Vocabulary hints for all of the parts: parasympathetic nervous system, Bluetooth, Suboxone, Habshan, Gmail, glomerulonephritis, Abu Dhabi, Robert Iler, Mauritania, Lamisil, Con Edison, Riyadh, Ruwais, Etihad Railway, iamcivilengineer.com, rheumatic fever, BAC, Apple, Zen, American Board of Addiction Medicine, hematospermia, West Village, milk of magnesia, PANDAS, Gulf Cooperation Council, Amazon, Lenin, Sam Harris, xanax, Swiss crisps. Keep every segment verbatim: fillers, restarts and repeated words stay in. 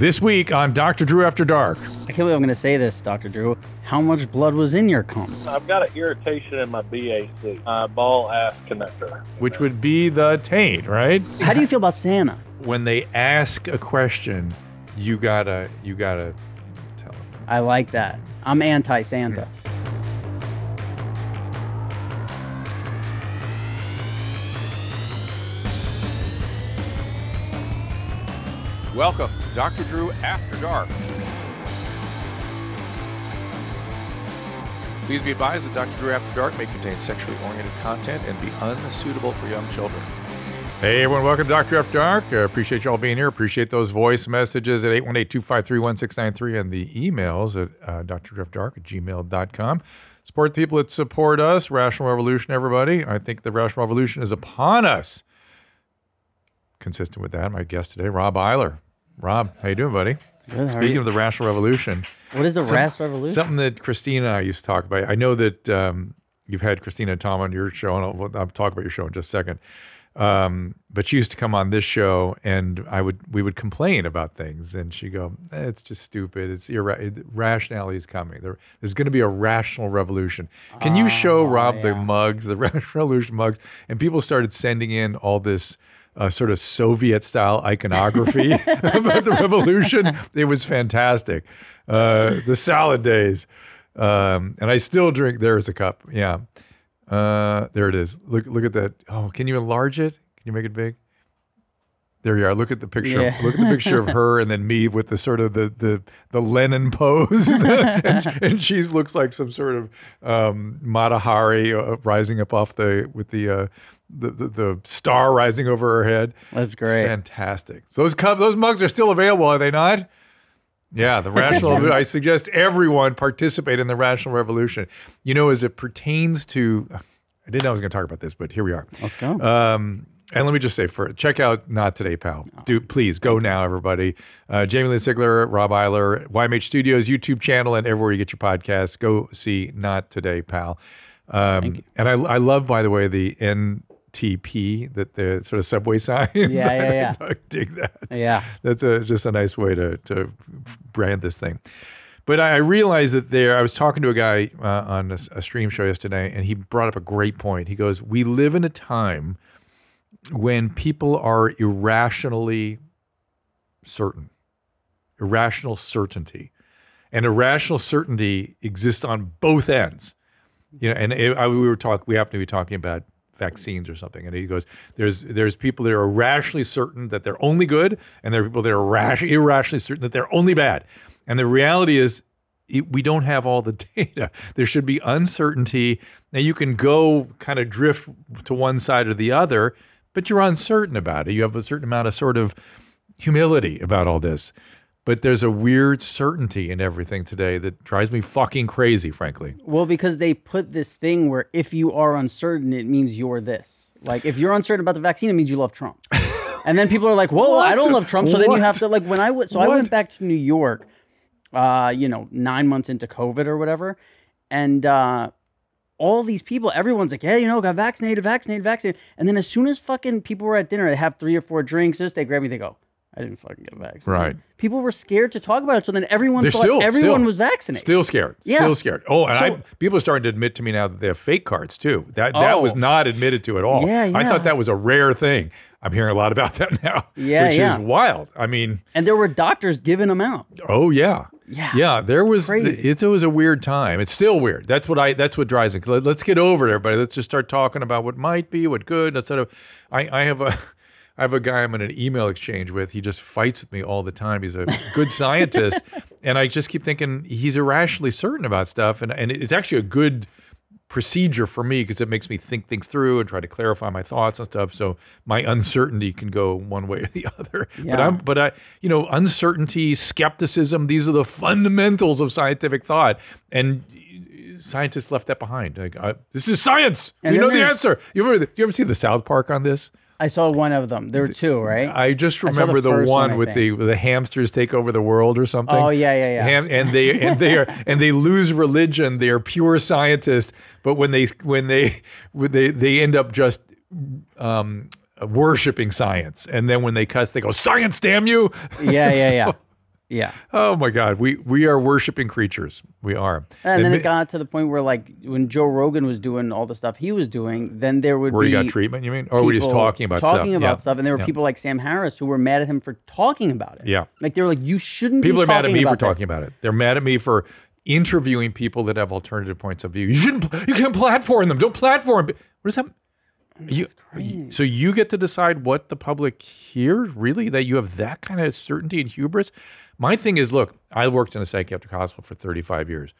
This week on Doctor Drew After Dark. I can't believe I'm going to say this, Doctor Drew. How much blood was in your cum? I've got an irritation in my B A C, uh, ball ass connector. Which would be the taint, right? How do you feel about Santa? When they ask a question, you gotta, you gotta tell them. I like that. I'm anti-Santa. Yeah. Welcome to Doctor Drew After Dark. Please be advised that Doctor Drew After Dark may contain sexually oriented content and be unsuitable for young children. Hey everyone, welcome to Doctor After Dark. I appreciate you all being here. Appreciate those voice messages at eight one eight, two five three, one six nine three and the emails at uh, drdrewafterdark at gmail dot com. Support the people that support us. Rational Revolution, everybody. I think the Rational Revolution is upon us. Consistent with that, my guest today, Rob Iler. Rob, how you doing, buddy? Good, Speaking of the Rational Revolution. What is the some, Rational Revolution? Something that Christina and I used to talk about. I know that um, you've had Christina and Tom on your show, and I'll, I'll talk about your show in just a second. Um, but she used to come on this show, and I would we would complain about things, and she'd go, eh, it's just stupid. It's irra Rationality is coming. There, there's going to be a Rational Revolution. Can you show uh, Rob yeah. the mugs, the Rational Revolution mugs? And people started sending in all this Uh, sort of Soviet-style iconography about the revolution. It was fantastic. Uh, the salad days. Um, and I still drink. There's a cup. Yeah. Uh, there it is. Look Look at that. Oh, can you enlarge it? Can you make it big? There you are. Look at the picture. Yeah. Of, look at the picture of her and then me with the sort of the the, the Lenin pose. and, and she looks like some sort of um, Mata Hari uh, rising up off the, with the... Uh, The, the, the star rising over her head. That's great. Fantastic. So those cup, those mugs are still available, are they not? Yeah, the Rational. I suggest everyone participate in the Rational Revolution. You know, as it pertains to, I didn't know I was going to talk about this, but here we are. Let's go. Um, and let me just say, for check out Not Today, Pal. No. Do please go now, everybody. Uh, Jamie Lynn Sigler, Rob Iler, Y M H Studios YouTube channel, and everywhere you get your podcasts, go see Not Today, Pal. Um, Thank you. And I, I love, by the way, the end. T P, that the sort of subway signs. Yeah, yeah, yeah. I, I dig that. Yeah. That's a, just a nice way to, to brand this thing. But I realized that there, I was talking to a guy uh, on a, a stream show yesterday, and he brought up a great point. He goes, we live in a time when people are irrationally certain, irrational certainty. And irrational certainty exists on both ends. You know, and it, I, we were talking, we happen to be talking about vaccines or something, and he goes, "There's there's people that are irrationally certain that they're only good, and there are people that are irrationally certain that they're only bad." And the reality is, it, we don't have all the data. There should be uncertainty. Now you can go kind of drift to one side or the other, but you're uncertain about it. You have a certain amount of sort of humility about all this. But there's a weird certainty in everything today that drives me fucking crazy, frankly. Well, because they put this thing where if you are uncertain, it means you're this. Like, if you're uncertain about the vaccine, it means you love Trump. And then people are like, whoa, what? I don't love Trump. So what? Then you have to, like, when I went, so what? I went back to New York, uh, you know, nine months into COVID or whatever. And uh, all these people, everyone's like, yeah, you know, got vaccinated, vaccinated, vaccinated. And then as soon as fucking people were at dinner, they have three or four drinks, this, they grab me, they go, I didn't fucking get vaccinated. Right. People were scared to talk about it, so then everyone They're thought still, everyone still, was vaccinated. Still scared. Yeah. Still scared. Oh, and so, I, people are starting to admit to me now that they have fake cards, too. That oh. that was not admitted to at all. Yeah, yeah. I thought that was a rare thing. I'm hearing a lot about that now, yeah, which yeah. is wild. I mean... And there were doctors giving them out. Oh, yeah. Yeah. Yeah, there was... Crazy. It, it was a weird time. It's still weird. That's what I. That's what drives it. Let, let's get over it, everybody. Let's just start talking about what might be, what could, instead of... I, I have a... I have a guy I'm in an email exchange with. He just fights with me all the time. He's a good scientist. And I just keep thinking he's irrationally certain about stuff. And, and it's actually a good procedure for me because it makes me think things through and try to clarify my thoughts and stuff. So my uncertainty can go one way or the other. Yeah. But I'm, but I, you know, uncertainty, skepticism, these are the fundamentals of scientific thought. And scientists left that behind. Like, I, this is science. And we know the answer. You remember, do you ever see the South Park on this? I saw one of them. There were two, right? I just remember I the, the one, one with the the hamsters take over the world or something. Oh yeah, yeah, yeah. Ham, and they and they are and they lose religion. They are pure scientists, but when they when they when they they end up just um, worshiping science, and then when they cuss, they go, "Science, damn you!" Yeah, yeah, so, yeah. Yeah. Oh my God, we we are worshiping creatures. We are. And, and then it got to the point where, like, when Joe Rogan was doing all the stuff he was doing, then there would where be where you got treatment. You mean, or were you just talking about talking stuff. about yeah. stuff? And there were yeah. people like Sam Harris who were mad at him for talking about it. Yeah. Like they were like, you shouldn't. People be People are mad at me for this. talking about it. They're mad at me for interviewing people that have alternative points of view. You shouldn't. You can't platform them. Don't platform. What does that? You, so you get to decide what the public hears, really? That you have that kind of certainty and hubris? My thing is, look, I worked in a psychiatric hospital for thirty-five years.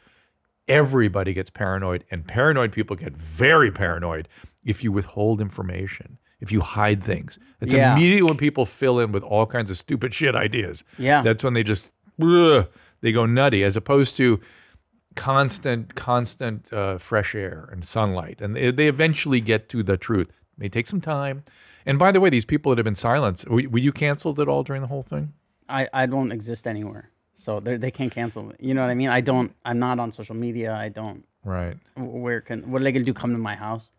Everybody gets paranoid, and paranoid people get very paranoid if you withhold information, if you hide things. It's yeah. immediately when people fill in with all kinds of stupid shit ideas. Yeah. That's when they just, ugh, they go nutty, as opposed to constant, constant uh, fresh air and sunlight. And they, they eventually get to the truth. It may take some time. And by the way, these people that have been silenced, were, were you canceled at all during the whole thing? I, I don't exist anywhere. So they can't cancel me. You know what I mean? I don't, I'm not on social media. I don't. Right. Where can, what are they going to do? Come to my house?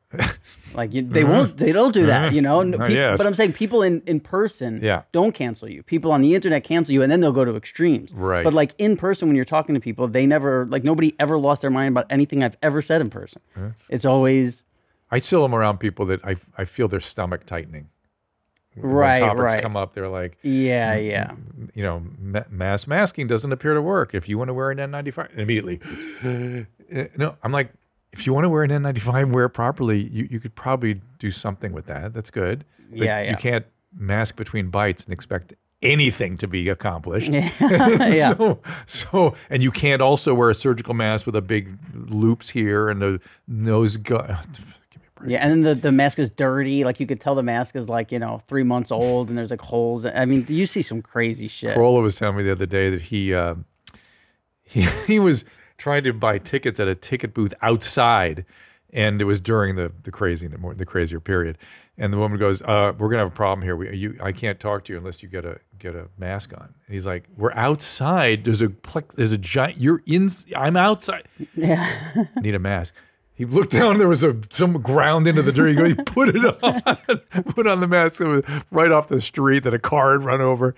Like you, they mm-hmm. won't, they don't do that, you know? No, people, yes. But I'm saying people in, in person yeah. don't cancel you. People on the internet cancel you and then they'll go to extremes. Right. But like in person, when you're talking to people, they never, like nobody ever lost their mind about anything I've ever said in person. That's, it's always. I still am around people that I, I feel their stomach tightening. When right, topics right. come up, they're like, yeah, yeah. You know, ma mass masking doesn't appear to work. If you want to wear an N ninety-five, immediately. No, I'm like, if you want to wear an N ninety-five, wear it properly. You, you could probably do something with that. That's good. But yeah, yeah. you can't mask between bites and expect anything to be accomplished. yeah. so, so, and you can't also wear a surgical mask with a big loops here and a nose gun. Yeah, and then the, the mask is dirty. Like, you could tell the mask is, like, you know, three months old and there's, like, holes. I mean, you see some crazy shit. Carolla was telling me the other day that he, uh, he, he was trying to buy tickets at a ticket booth outside, and it was during the, the, crazy, the crazier period. And the woman goes, uh, we're going to have a problem here. We, you, I can't talk to you unless you get a, get a mask on. And he's like, we're outside. There's a, there's a giant, you're in, I'm outside. Yeah. Need a mask. He looked down, there was a, some ground into the dirt. He goes, he put it on, put on the mask. It was right off the street that a car had run over.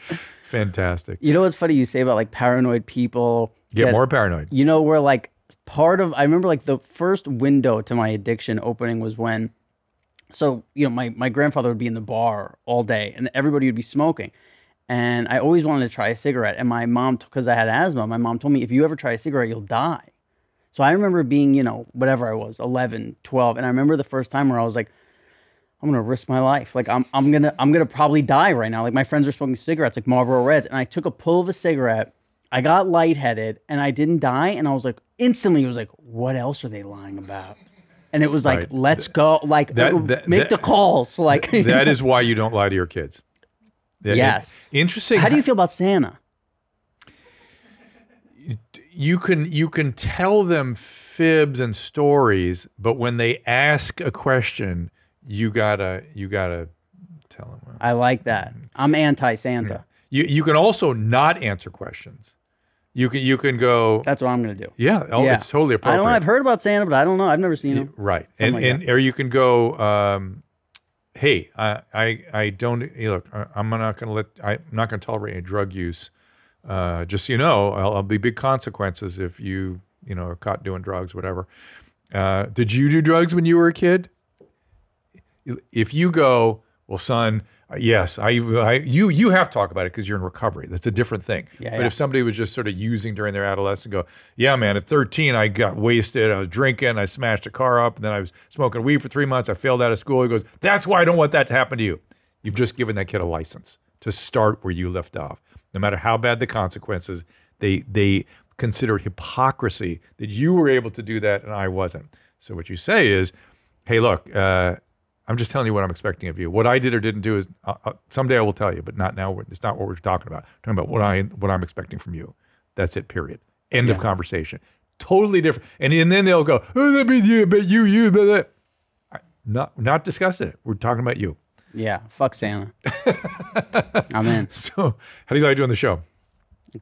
Fantastic. You know what's funny you say about like paranoid people? Get that, more paranoid. You know, we're like part of, I remember like the first window to my addiction opening was when, so, you know, my, my grandfather would be in the bar all day and everybody would be smoking. And I always wanted to try a cigarette. And my mom, because I had asthma, my mom told me, if you ever try a cigarette, you'll die. So I remember being, you know, whatever I was, eleven, twelve. And I remember the first time where I was like, I'm going to risk my life. Like, I'm, I'm going to, I'm going to probably die right now. Like, my friends are smoking cigarettes, like Marlboro Reds. And I took a pull of a cigarette. I got lightheaded and I didn't die. And I was like, instantly, it was like, what else are they lying about? And it was like, right. let's go. Like, that, that, make that, the calls. Like, That, that is why you don't lie to your kids. That yes. Is, interesting. How do you feel about Santa? You can you can tell them fibs and stories, but when they ask a question, you gotta you gotta tell them. Well, I like that. I'm anti-Santa. Yeah. You you can also not answer questions. You can you can go. That's what I'm gonna do. Yeah, oh, yeah. It's totally appropriate. I don't know. I've heard about Santa, but I don't know. I've never seen him. Right, Something and like and that. Or you can go. Um, hey, I I I don't hey, look. I, I'm not gonna let. I, I'm not gonna tolerate any drug use. Uh, just so you know, I'll, I'll be big consequences if you, you know, are caught doing drugs, whatever. Uh, did you do drugs when you were a kid? If you go, well, son, yes, I, I you, you have to talk about it because you're in recovery. That's a different thing. Yeah, but yeah. if somebody was just sort of using during their adolescence, go, yeah, man, at thirteen, I got wasted. I was drinking. I smashed a car up. And then I was smoking weed for three months. I failed out of school. He goes, that's why I don't want that to happen to you. You've just given that kid a license to start where you left off. No matter how bad the consequences, they they consider it hypocrisy that you were able to do that and I wasn't. So what you say is, hey, look, uh, I'm just telling you what I'm expecting of you. What I did or didn't do is, uh, uh, someday I will tell you, but not now. It's not what we're talking about. We're talking about what, I, what I'm expecting from you. That's it, period. End yeah. of conversation. Totally different. And, and then they'll go, oh, that means you, but you, you, blah, blah. Not, not discussing it. We're talking about you. Yeah, fuck Santa. I'm in. So, how do you like doing the show?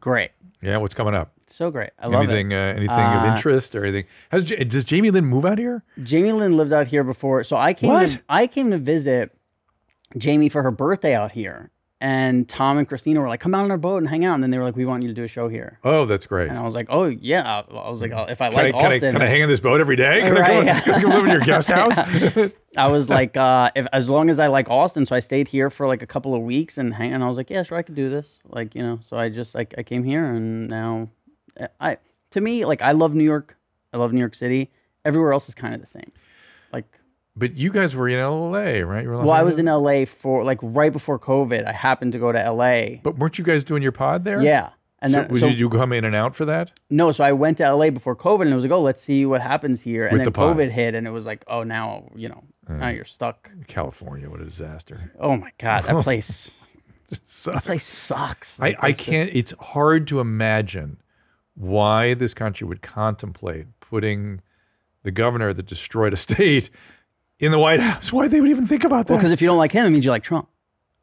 Great. Yeah, what's coming up? So great. I love anything, it. Uh, anything uh, of interest or anything? How's, does Jamie Lynn move out here? Jamie Lynn lived out here before. So I came, to, I came to visit Jamie for her birthday out here. And Tom and Christina were like, come out on our boat and hang out. And then they were like, we want you to do a show here. Oh, that's great. And I was like, oh, yeah. I was like, oh, if I can like I, Austin. Can I, can I hang on this boat every day? Can, right, I, go, yeah. can I go live in your guest house? Yeah. I was like, uh, if, as long as I like Austin. So I stayed here for like a couple of weeks and hang, and I was like, yeah, sure, I could do this. Like, you know, so I just, like, I came here and now I, to me, like, I love New York. I love New York City. Everywhere else is kind of the same. Like, but you guys were in L A, right? You were in well, L A? I was in L A for like right before COVID. I happened to go to L A. But weren't you guys doing your pod there? Yeah. And so, then, so did you come in and out for that? No. So I went to L A before COVID and it was like, oh, let's see what happens here. And With then the COVID hit and it was like, oh, now, you know, uh, now you're stuck. California, what a disaster. Oh my God. That place, that place sucks. I, I can't, it's hard to imagine why this country would contemplate putting the governor that destroyed a state in the White House. Why they would even think about that? Well, because if you don't like him, it means you like Trump.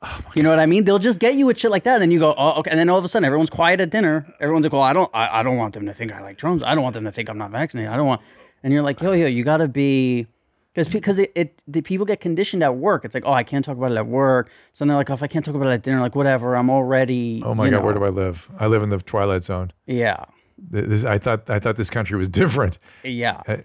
Oh you know God. What I mean? They'll just get you with shit like that, and then you go, oh, okay. And then all of a sudden, everyone's quiet at dinner. Everyone's like, well, I don't, I, I don't want them to think I like Trump. I don't want them to think I'm not vaccinated. I don't want. And you're like, yo, yo, you gotta be, because because it, it the people get conditioned at work. It's like, oh, I can't talk about it at work. So they're like, oh, if I can't talk about it at dinner, like whatever, I'm already. Oh my you God, know. Where do I live? I live in the Twilight Zone. Yeah. This, I thought I thought this country was different. Yeah. I,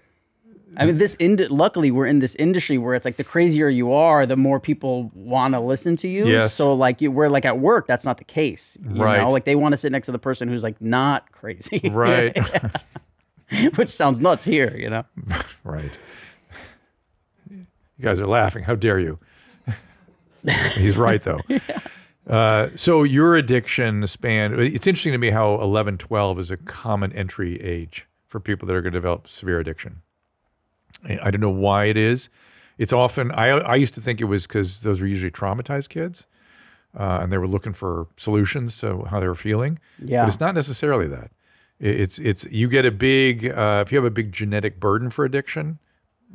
I mean, this. Ind luckily, we're in this industry where it's like the crazier you are, the more people want to listen to you. Yes. So, like, you, we're like at work, that's not the case. You right. know? Like, they want to sit next to the person who's like not crazy. Right. Which sounds nuts here, you know. Right. You guys are laughing. How dare you? He's right, though. Yeah. Uh, so your addiction span. It's interesting to me how eleven, twelve is a common entry age for people that are going to develop severe addiction. I don't know why it is. It's often, I, I used to think it was because those were usually traumatized kids uh, and they were looking for solutions to how they were feeling. Yeah. But it's not necessarily that. It's, it's you get a big, uh, if you have a big genetic burden for addiction,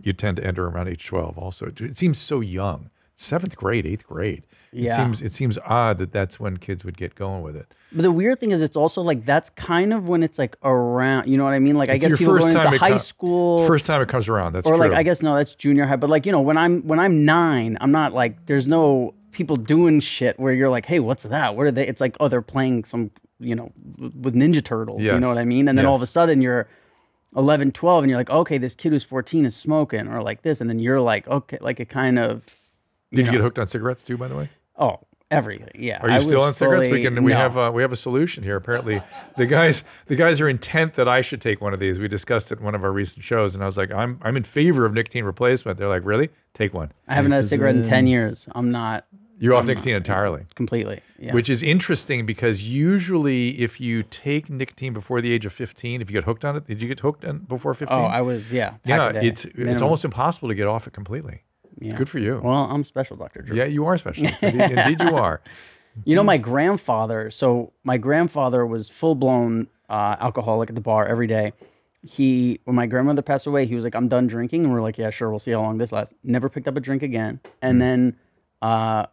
you tend to enter around age twelve also. It, it seems so young, seventh grade, eighth grade. Yeah. It seems, it seems odd that that's when kids would get going with it. But the weird thing is it's also like, that's kind of when it's like around, you know what I mean? Like it's I guess people going into high school. First time it comes around, that's true. Or like, I guess, no, that's junior high. But like, you know, when I'm, when I'm nine, I'm not like, there's no people doing shit where you're like, hey, what's that? What are they? It's like, oh, they're playing some, you know, with Ninja Turtles, yes. You know what I mean? And then yes. all of a sudden you're eleven, twelve and you're like, okay, this kid who's fourteen is smoking or like this. And then you're like, okay, like it kind of. Did you, know, you get hooked on cigarettes too, by the way? Oh, everything. Yeah. Are you I still on cigarettes? Fully, we can. We no. have. A, we have a solution here. Apparently, the guys. The guys are intent that I should take one of these. We discussed it in one of our recent shows, and I was like, I'm. I'm in favor of nicotine replacement. They're like, really? Take one. I haven't had a cigarette in ten years. I'm not. You're off I'm nicotine not, entirely. Completely. Yeah. Which is interesting because usually, if you take nicotine before the age of fifteen, if you get hooked on it, did you get hooked on before fifteen? Oh, I was. Yeah. Yeah. It's minimum. It's almost impossible to get off it completely. Yeah. It's good for you. Well, I'm special, Doctor Drew. Yeah, you are special. Indeed, indeed you are. You know, my grandfather, so my grandfather was full-blown uh, alcoholic at the bar every day. He, when my grandmother passed away, he was like, I'm done drinking. And we were like, yeah, sure, we'll see how long this lasts. Never picked up a drink again. And mm. then uh,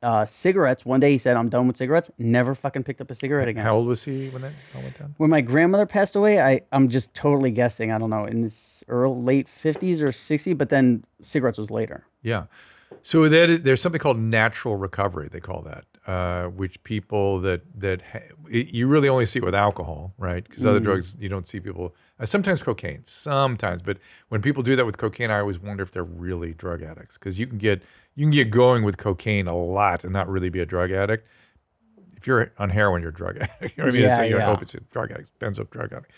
uh, cigarettes, one day he said, I'm done with cigarettes. Never fucking picked up a cigarette again. How old was he when that all went down? When my grandmother passed away, I, I'm just totally guessing, I don't know, in this early late fifties or sixties, but then cigarettes was later. Yeah. So that is, there's something called natural recovery, they call that, uh, which people that, that ha you really only see it with alcohol, right? Because mm. other drugs, you don't see people, uh, sometimes cocaine, sometimes. But when people do that with cocaine, I always wonder if they're really drug addicts. Because you can get, you can get going with cocaine a lot and not really be a drug addict. If you're on heroin, you're a drug addict. You know what I mean? Yeah, it's like, you yeah. hope it's a drug addict, benzo drug addict.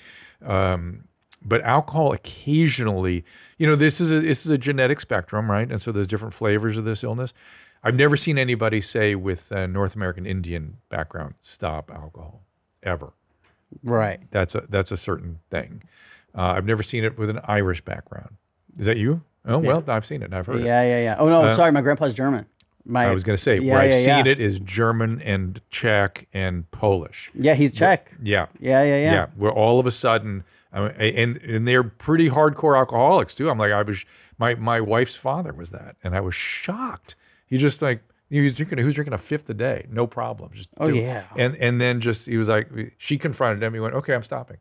Um, But alcohol occasionally, you know, this is a, this is a genetic spectrum, right? And so there's different flavors of this illness. I've never seen anybody say with a North American Indian background, stop alcohol, ever. Right. That's a, that's a certain thing. Uh, I've never seen it with an Irish background. Is that you? Oh, yeah. Well, I've seen it and I've heard yeah, it. Yeah, yeah, yeah. Oh, no, uh, I'm sorry. My grandpa's German. My, I was going to say, yeah, where I've yeah, seen yeah. it is German and Czech and Polish. Yeah, he's Czech. Where, yeah. Yeah, yeah, yeah. Yeah, where all of a sudden... I mean, and and they're pretty hardcore alcoholics too. I'm like, I was my my wife's father was that, and I was shocked. He just like he was drinking. He was drinking a fifth a day, no problem. Just oh do yeah. It. And and then just he was like, she confronted him. He went, okay, I'm stopping,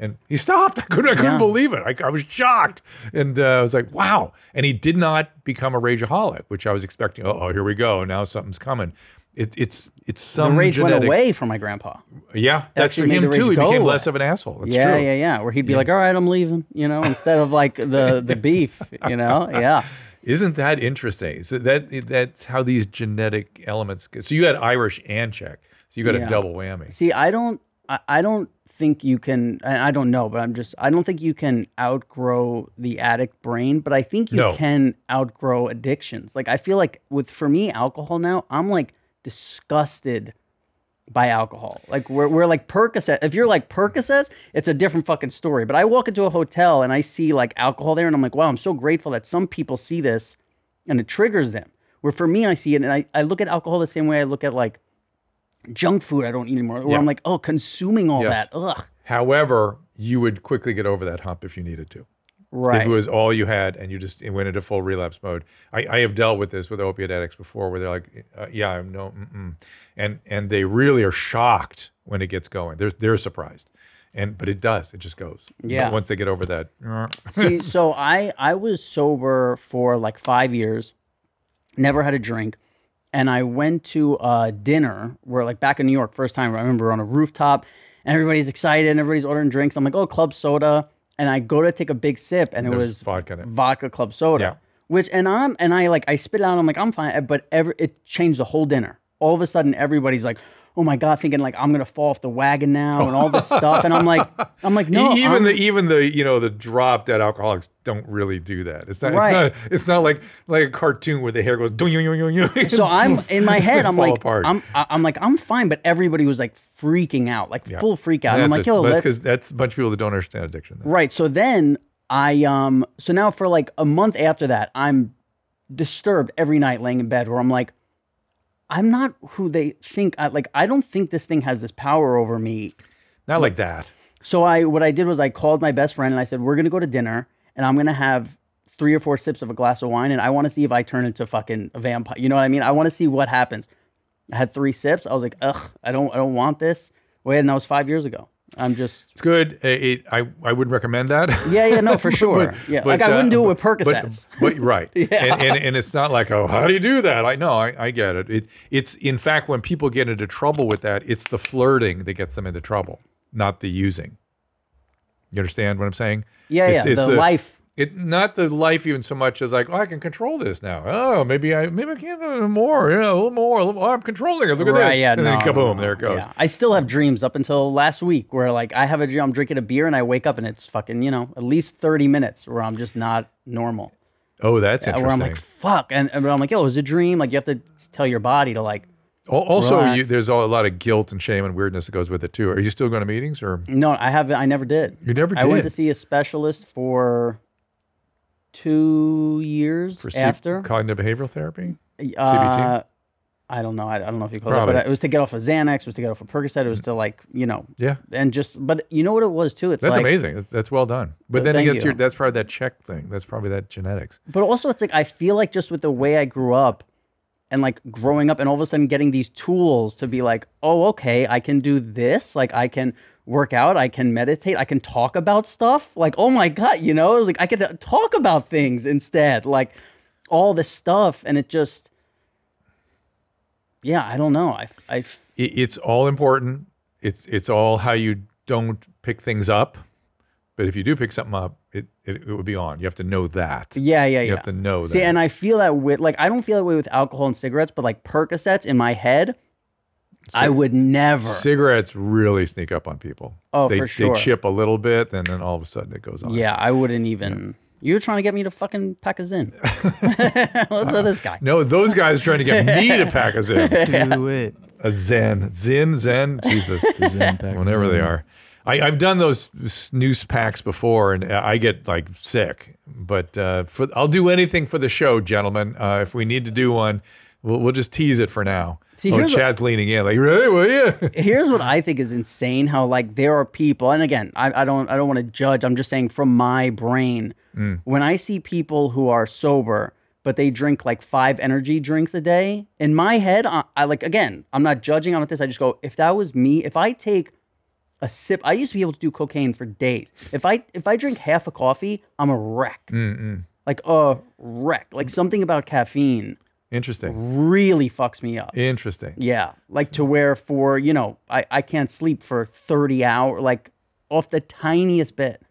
and he stopped. I couldn't I couldn't yeah. believe it. I I was shocked, and uh, I was like, wow. And he did not become a rageaholic, which I was expecting. Uh oh, here we go. Now something's coming. It, it's it's some the rage genetic... went away from my grandpa. Yeah, that's for him too. He became away. less of an asshole. That's yeah, true. yeah, yeah. Where he'd be yeah. like, "All right, I'm leaving," you know, instead of like the the beef, you know. Yeah. Isn't that interesting? So that that's how these genetic elements. So you had Irish and Czech. So you got yeah. a double whammy. See, I don't, I, I don't think you can. I don't know, but I'm just. I don't think you can outgrow the addict brain, but I think you no. can outgrow addictions. Like I feel like with for me, alcohol now, I'm like. disgusted by alcohol. Like we're, we're like Percocets. If you're like Percocets, it's a different fucking story. But I walk into a hotel and I see like alcohol there and I'm like, wow, I'm so grateful that some people see this and it triggers them. Where for me, I see it and I, I look at alcohol the same way I look at like junk food I don't eat anymore. Where yeah. I'm like, oh, consuming all yes. that, ugh. However, you would quickly get over that hump if you needed to. Right. If it was all you had and you just it went into full relapse mode. I, I have dealt with this with opiate addicts before where they're like, uh, yeah, I'm no, mm-mm. And, and they really are shocked when it gets going. They're, they're surprised. And, but it does, it just goes. Yeah. Once they get over that. See, so I, I was sober for like five years, never had a drink. And I went to a dinner where like back in New York, first time, I remember we were on a rooftop and everybody's excited and everybody's ordering drinks. I'm like, oh, club soda. And I go to take a big sip, and it There's was vodka, in it. vodka club soda, yeah. which and I'm and I like I spit it out. And I'm like I'm fine, but every it changed the whole dinner. All of a sudden, everybody's like, "Oh my god!" Thinking like I'm gonna fall off the wagon now, and all this stuff. And I'm like, I'm like, no. Even I'm, the even the you know the drop dead alcoholics don't really do that. It's not. Right. It's not. It's not like like a cartoon where the hair goes. Dung, dung, dung, dung, dung, so I'm in my head. I'm like, apart. I'm I'm like I'm fine, but everybody was like freaking out, like yeah. full freak out. And I'm like, yo, that's because that's a bunch of people that don't understand addiction. Though. Right. So then I um. So now for like a month after that, I'm disturbed every night laying in bed where I'm like. I'm not who they think. I, like, I don't think this thing has this power over me. Not like that. So I, what I did was I called my best friend and I said, we're going to go to dinner and I'm going to have three or four sips of a glass of wine. And I want to see if I turn into fucking a vampire. You know what I mean? I want to see what happens. I had three sips. I was like, ugh, I don't, I don't want this. Wait, and that was five years ago. I'm just. It's good. It, it, I I wouldn't recommend that. Yeah, yeah, no, for sure. but, yeah, but, like I wouldn't do uh, it with Percocets. But, but, right. yeah. and, and and it's not like, oh, how do you do that? I know, I, I get it. It it's in fact when people get into trouble with that, it's the flirting that gets them into trouble, not the using. You understand what I'm saying? Yeah, it's, yeah. It's the a, life. It not the life even so much as like, oh, I can control this now. Oh, maybe I maybe I can do a little more, you know, a little more. A little, oh, I'm controlling it. Look right, at this. Yeah, and no, then kaboom, no, there it goes. Yeah. I still have dreams up until last week where like I have a dream, I'm drinking a beer and I wake up and it's fucking, you know, at least thirty minutes where I'm just not normal. Oh, that's yeah, interesting. Where I'm like, fuck. And, and I'm like, yo, it was a dream. Like you have to tell your body to like. Also, you, there's a lot of guilt and shame and weirdness that goes with it too. Are you still going to meetings or? No, I haven't. I never did. You never did? I went to see a specialist for... Two years for after cognitive behavioral therapy, uh, C B T. I don't know. I, I don't know if you call it, but it was to get off of Xanax, it was to get off of Percocet, it was to like you know, yeah, and just. But you know what it was too. It's that's like, amazing. That's, that's well done. But then it gets your. That's probably that Czech thing. That's probably that genetics. But also, it's like I feel like just with the way I grew up, and like growing up, and all of a sudden getting these tools to be like, oh, okay, I can do this. Like I can. Work out, I can meditate, I can talk about stuff. Like, oh my God, you know, it was like I could talk about things instead, like all this stuff. And it just, yeah, I don't know. I, I, it's all important. It's, it's all how you don't pick things up. But if you do pick something up, it, it, it would be on. You have to know that. Yeah, yeah, you yeah. You have to know that. See, and I feel that with, like, I don't feel that way with alcohol and cigarettes, but like Percocets in my head, C I would never. Cigarettes really sneak up on people. Oh, they, for sure. They chip a little bit, and then all of a sudden it goes on. Yeah, I wouldn't even. You were trying to get me to fucking pack a Zen. What's uh, this guy? No, those guys are trying to get me to pack a Zen. Do it. A Zen. Zen, Zen. Jesus. Zen pack whenever Zen. They are. I, I've done those snooze packs before, and I get, like, sick. But uh, for, I'll do anything for the show, gentlemen. Uh, if we need to do one, we'll, we'll just tease it for now. See, oh, Chad's what, leaning in, like, really? Well, yeah. Here's what I think is insane: how like there are people, and again, I, I don't, I don't want to judge. I'm just saying from my brain, mm. when I see people who are sober but they drink like five energy drinks a day, in my head, I, I like again, I'm not judging on this. I just go, if that was me, if I take a sip, I used to be able to do cocaine for days. If I, if I drink half a coffee, I'm a wreck, mm-mm. like a wreck, like something about caffeine. Interesting. Really fucks me up. Interesting. Yeah. Like so. to where for, you know, I, I can't sleep for thirty hours, like off the tiniest bit.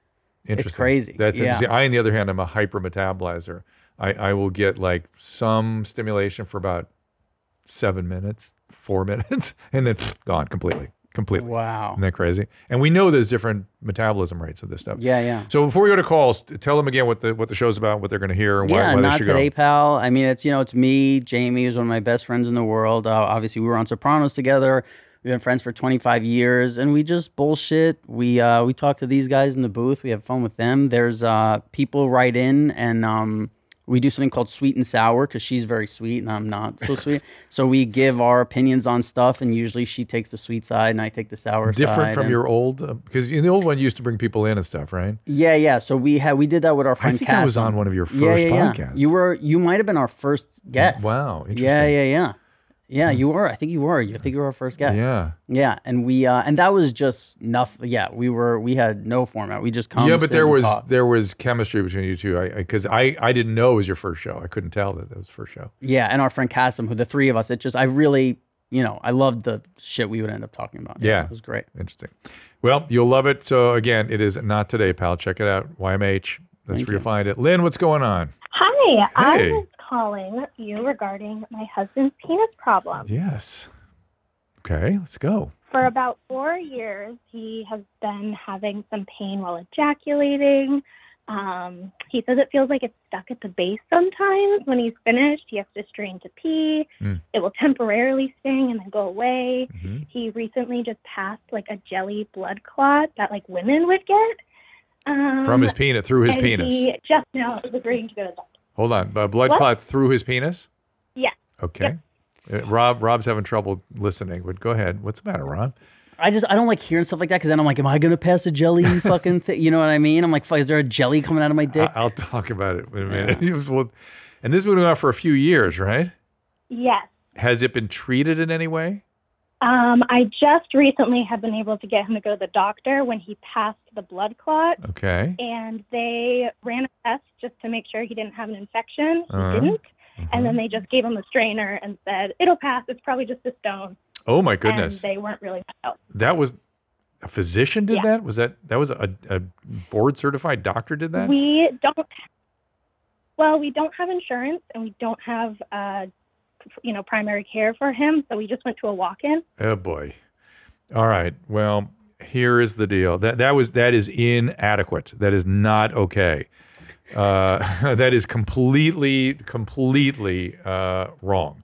Interesting. It's crazy. That's yeah. interesting. I, on the other hand, I'm a hyper metabolizer. I, I will get like some stimulation for about seven minutes, four minutes, and then gone completely. Completely. Wow. Isn't that crazy? And we know there's different metabolism rates of this stuff. Yeah, yeah. So before we go to calls, tell them again what the what the show's about, what they're going to hear, and yeah, why, why Not they should Today, go. Pal. I mean, it's, you know, it's me, Jamie, who's one of my best friends in the world. Uh, obviously, we were on Sopranos together. We've been friends for twenty-five years, and we just bullshit. We uh, we talk to these guys in the booth. We have fun with them. There's uh, people write in, and um, we do something called Sweet and Sour, because she's very sweet and I'm not so sweet. So we give our opinions on stuff, and usually she takes the sweet side and I take the sour Different side. Different from and, your old, uh, because the old one used to bring people in and stuff, right? Yeah, yeah. So we had we did that with our friend. I think Cass. I was on one of your first yeah, yeah, podcasts. Yeah. You were, you might have been our first guest. Wow, interesting. Yeah, yeah, yeah, yeah. You were. I think you were. I think you were our first guest. Yeah, yeah. And we uh, and that was just nothing. Yeah, we were. We had no format. We just come. Yeah, but there was talk. there was chemistry between you two. I because I, I I didn't know it was your first show. I couldn't tell that it was first show. Yeah, and our friend Kasim, who the three of us. It just I really you know I loved the shit we would end up talking about. Yeah, yeah, it was great. Interesting. Well, you'll love it. So again, it is Not Today, Pal. Check it out. Y M H. That's Thank where you. you'll find it. Lynn, what's going on? Hi. Hey. I'm calling you regarding my husband's penis problem. Yes. Okay, let's go. For about four years, he has been having some pain while ejaculating. Um, he says it feels like it's stuck at the base sometimes. When he's finished, he has to strain to pee. Mm. It will temporarily sting and then go away. Mm-hmm. He recently just passed like a jelly blood clot that like women would get. Um, From his penis, through his and penis. He just now is agreeing to go to the doctor. Hold on, uh, blood what? clot through his penis? Yeah. Okay. Yep. Uh, Rob, Rob's having trouble listening, but go ahead. What's the matter, Rob? I just, I don't like hearing stuff like that, because then I'm like, am I going to pass a jelly fucking thing? You know what I mean? I'm like, fuck, is there a jelly coming out of my dick? I I'll talk about it in a minute. Yeah. And this has been going on for a few years, right? Yes. Has it been treated in any way? Um, I just recently have been able to get him to go to the doctor when he passed the blood clot. Okay. And they ran a test just to make sure he didn't have an infection. He uh, didn't. Uh-huh. And then they just gave him a strainer and said, it'll pass. It's probably just a stone. Oh, my goodness. And they weren't really out. That was a physician did yeah. that? Was that, that was a, a board certified doctor did that? We don't, well, we don't have insurance, and we don't have, uh, you know, primary care for him, so we just went to a walk-in. Oh boy. All right, well, here is the deal. That that was that is inadequate. That is not okay. Uh, that is completely completely uh, wrong.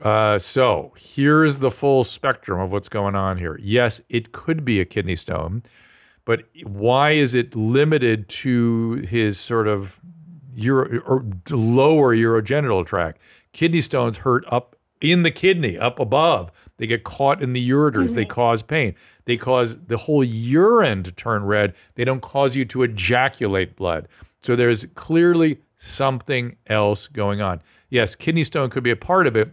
Uh, so here's the full spectrum of what's going on here. Yes, it could be a kidney stone, but why is it limited to his sort of euro, or lower urogenital tract? Kidney stones hurt up in the kidney, up above. They get caught in the ureters. Mm-hmm. They cause pain. They cause the whole urine to turn red. They don't cause you to ejaculate blood. So there's clearly something else going on. Yes, kidney stone could be a part of it,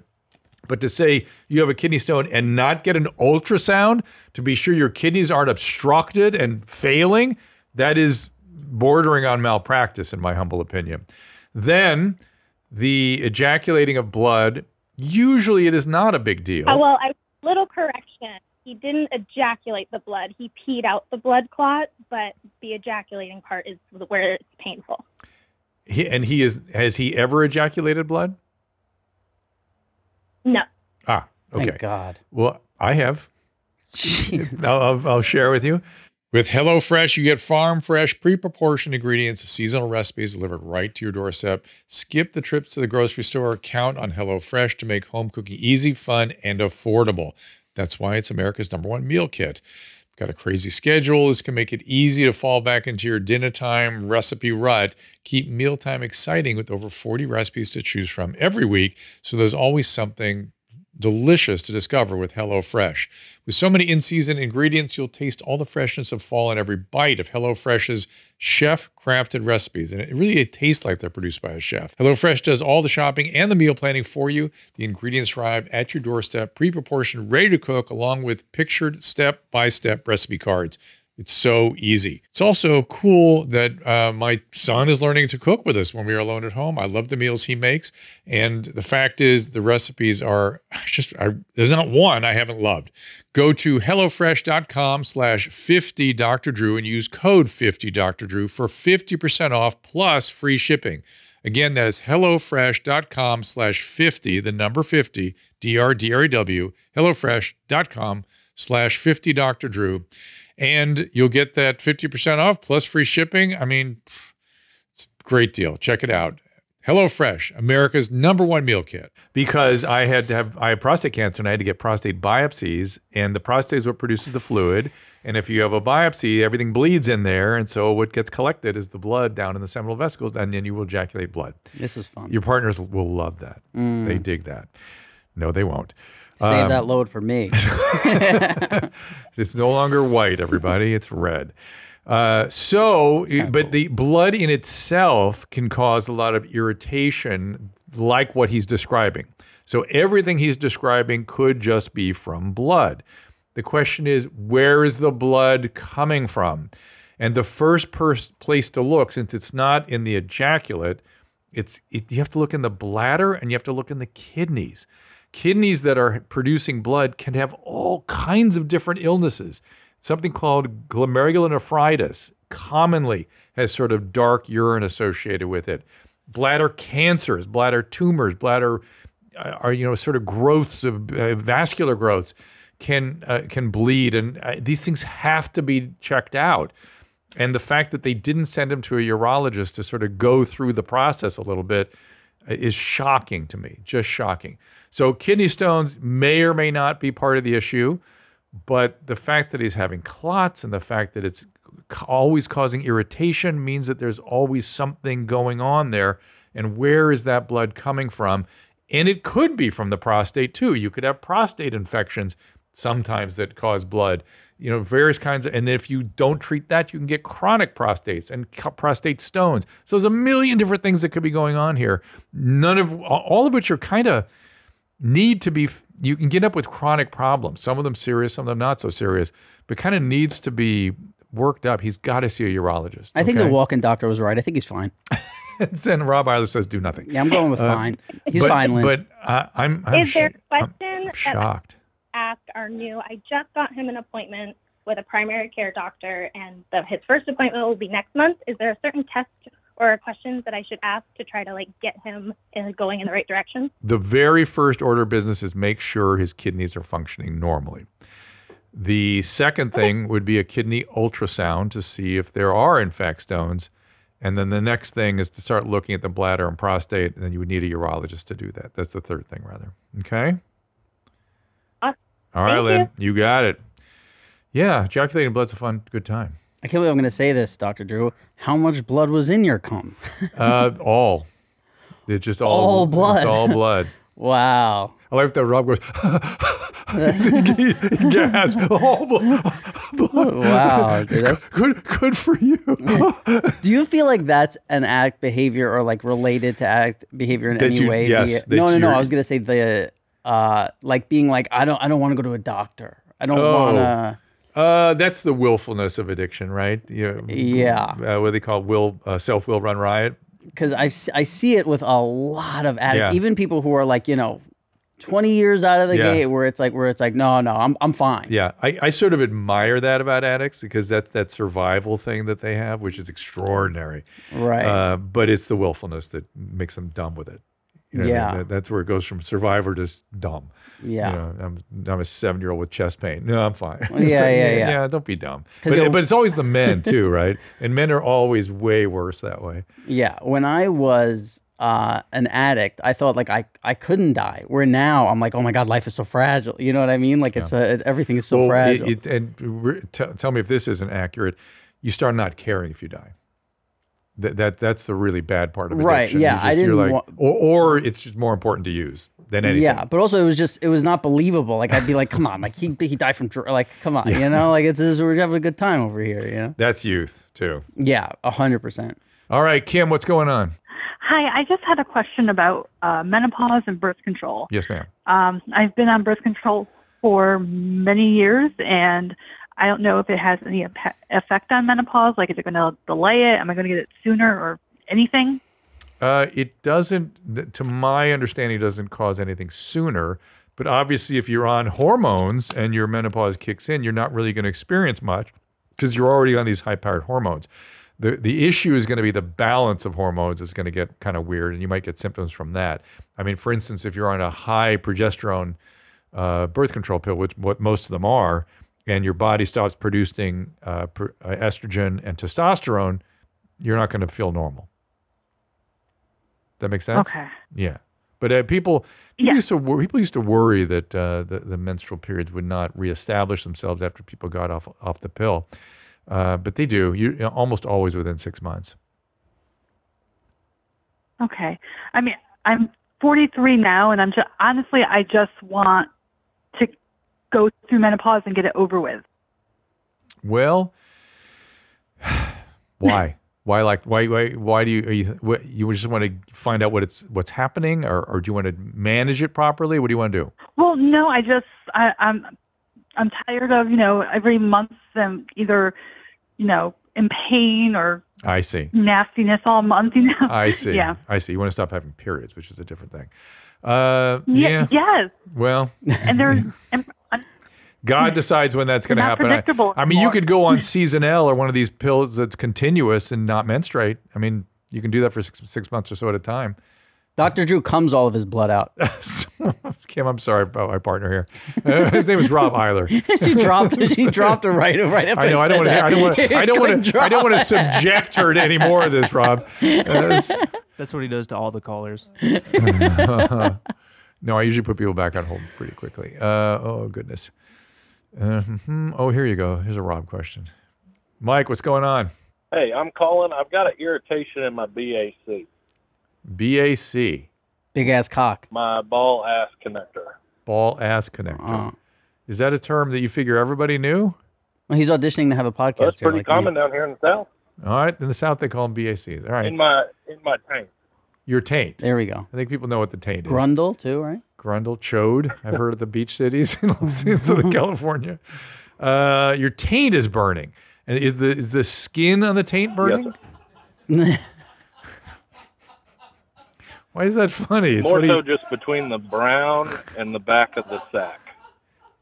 but to say you have a kidney stone and not get an ultrasound to be sure your kidneys aren't obstructed and failing, that is bordering on malpractice, in my humble opinion. Then the ejaculating of blood, usually it is not a big deal. Oh, well, I, little correction. He didn't ejaculate the blood. He peed out the blood clot, but the ejaculating part is where it's painful. He, and he is, has he ever ejaculated blood? No. Ah, okay. Thank God. Well, I have. I'll, I'll, I'll share with you. With HelloFresh, you get farm fresh, pre-proportioned ingredients, seasonal recipes delivered right to your doorstep. Skip the trips to the grocery store. Count on HelloFresh to make home cooking easy, fun, and affordable. That's why it's America's number one meal kit. Got a crazy schedule? This can make it easy to fall back into your dinner time recipe rut. Keep mealtime exciting with over forty recipes to choose from every week, so there's always something delicious to discover with HelloFresh. With so many in-season ingredients, you'll taste all the freshness of fall in every bite of HelloFresh's chef-crafted recipes. And it really it tastes like they're produced by a chef. HelloFresh does all the shopping and the meal planning for you. The ingredients arrive at your doorstep, pre-proportioned, ready to cook, along with pictured step-by-step recipe cards. It's so easy. It's also cool that uh, my son is learning to cook with us when we are alone at home. I love the meals he makes. And the fact is the recipes are just, I, there's not one I haven't loved. Go to HelloFresh dot com slash fifty Doctor Drew and use code fifty Doctor Drew for fifty percent off plus free shipping. Again, that is HelloFresh dot com slash fifty, the number fifty, D R D R E W, HelloFresh dot com slash fifty Doctor Drew. And you'll get that fifty percent off plus free shipping. I mean, it's a great deal. Check it out. HelloFresh, America's number one meal kit. Because I had to have, I had prostate cancer and I had to get prostate biopsies, and the prostate is what produces the fluid. And if you have a biopsy, everything bleeds in there. And so what gets collected is the blood down in the seminal vesicles, and then you will ejaculate blood. This is fun. Your partners will love that. Mm. They dig that. No, they won't. Save um, that load for me. It's no longer white, everybody. It's red. Uh, so, but cool. The blood in itself can cause a lot of irritation, like what he's describing. So everything he's describing could just be from blood. The question is, where is the blood coming from? And the first place to look, since it's not in the ejaculate, it's it, you have to look in the bladder and you have to look in the kidneys. Kidneys that are producing blood can have all kinds of different illnesses. Something called glomerulonephritis commonly has sort of dark urine associated with it. Bladder cancers, bladder tumors, bladder uh, are you know sort of growths, of, uh, vascular growths. Can uh, can bleed, and uh, these things have to be checked out. And the fact that they didn't send him to a urologist to sort of go through the process a little bit is shocking to me, just shocking. So kidney stones may or may not be part of the issue, but the fact that he's having clots and the fact that it's always causing irritation means that there's always something going on there. And where is that blood coming from? And it could be from the prostate too. You could have prostate infections sometimes that cause blood, you know, various kinds of, and if you don't treat that, you can get chronic prostates and prostate stones. So there's a million different things that could be going on here. None of, all of which are kind of need to be, you can get up with chronic problems. Some of them serious, some of them not so serious, but kind of needs to be worked up. He's got to see a urologist. I think okay? The walk-in doctor was right. I think he's fine. And Rob Iler says, do nothing. Yeah, I'm going with uh, fine. He's but, fine, Lynn. But uh, I'm, I'm, Is there a question I'm shocked. Asked our new. I just got him an appointment with a primary care doctor, and the, his first appointment will be next month. Is there a certain test or questions that I should ask to try to like get him in, going in the right direction? The very first order of business is make sure his kidneys are functioning normally. The second thing okay. would be a kidney ultrasound to see if there are in fact stones, and then the next thing is to start looking at the bladder and prostate, and then you would need a urologist to do that. That's the third thing, rather. Okay. All right, Thank Lynn, you. you got it. Yeah, ejaculating blood's a fun, good time. I can't believe I'm going to say this, Doctor Drew. How much blood was in your cum? uh, all. It's just all, all blood. It's all blood. Wow. I like that Rob goes, gasp, all blood. Wow, dude, that's... Good, good for you. Do you feel like that's an addict behavior or like related to addict behavior in that any you, way? Yes. The, no, no, no, I was going to say the... Uh, like being like, I don't, I don't want to go to a doctor. I don't oh, want to. Uh, that's the willfulness of addiction, right? You know, yeah. Uh, what do they call will, uh, self-will run riot? Because I, I see it with a lot of addicts, yeah. even people who are like, you know, twenty years out of the yeah. gate, where it's like, where it's like, no, no, I'm, I'm fine. Yeah, I, I sort of admire that about addicts because that's that survival thing that they have, which is extraordinary. Right. Uh, but it's the willfulness that makes them dumb with it. You know, yeah, that, that's where it goes from survivor to dumb. Yeah, you know, I'm I'm a seven year old with chest pain. No, I'm fine. Well, yeah, so, yeah, yeah, yeah, yeah. Don't be dumb. But, it, but it's always the men too, right? And men are always way worse that way. Yeah. When I was uh, an addict, I thought like I I couldn't die. Where now I'm like, oh my God, life is so fragile. You know what I mean? Like it's yeah. a, it, everything is so well, fragile. It, it, and t tell me if this isn't accurate. You start not caring if you die. That, that that's the really bad part of addiction. Right, yeah. Just, I didn't like, want, or, or it's just more important to use than anything. Yeah, but also it was just, it was not believable. Like I'd be like, come on, like he, he died from, like, come on, yeah. you know? Like it's just, we're having a good time over here, you know? That's youth too. Yeah, one hundred percent. All right, Kim, what's going on? Hi, I just had a question about uh, menopause and birth control. Yes, ma'am. Um, I've been on birth control for many years and I don't know if it has any effect on menopause. Like, is it going to delay it? Am I going to get it sooner or anything? Uh, it doesn't, to my understanding, doesn't cause anything sooner. But obviously, if you're on hormones and your menopause kicks in, you're not really going to experience much because you're already on these high-powered hormones. The, the issue is going to be the balance of hormones is going to get kind of weird, and you might get symptoms from that. I mean, for instance, if you're on a high progesterone uh, birth control pill, which what most of them are, and your body stops producing uh, estrogen and testosterone, you're not going to feel normal. That makes sense? Okay. Yeah. But uh, people, people, yeah. used to, people used to worry that uh, the, the menstrual periods would not reestablish themselves after people got off, off the pill. Uh, but they do, you, you know, almost always within six months. Okay. I mean, I'm forty-three now, and I'm just, honestly, I just want to go through menopause and get it over with. Well, why? Why like why why why do you are you what, you just want to find out what it's what's happening, or, or do you want to manage it properly? What do you want to do? Well, no, I just I, I'm I'm tired of you know every month I'm either you know in pain or I see nastiness all month. You know I see. Yeah, I see. You want to stop having periods, which is a different thing. Uh, yeah, yeah. Yes. Well, and there's. And, God decides when that's going to happen. Predictable. I, I mean, you could go on Seasonal or one of these pills that's continuous and not menstruate. I mean, you can do that for six, six months or so at a time. Doctor Drew comes all of his blood out. Kim, I'm sorry about my partner here. Uh, his name is Rob Iler. She dropped it. She dropped it right, right after I know. I don't want to. I don't want to. I don't want to. I don't want to subject her to any more of this, Rob. Uh, that's what he does to all the callers. No, I usually put people back on hold pretty quickly. Uh, oh goodness. Uh, mm-hmm. Oh, here you go. Here's a Rob question. Mike, what's going on? Hey, I'm calling. I've got an irritation in my B A C. B A C. Big ass cock. My ball ass connector. Ball ass connector. Uh, Is that a term that you figure everybody knew? Well, he's auditioning to have a podcast. Well, that's pretty like common you. Down here in the South. All right. In the South, they call them B A Cs. All right. In my, in my taint. Your taint. There we go. I think people know what the taint is. Grundle, too, right? Grundle, chode. I've heard of the beach cities in Los Angeles, California. Uh, your taint is burning. And is the is the skin on the taint burning? Yes, why is that funny? It's More funny. So just between the brown and the back of the sack.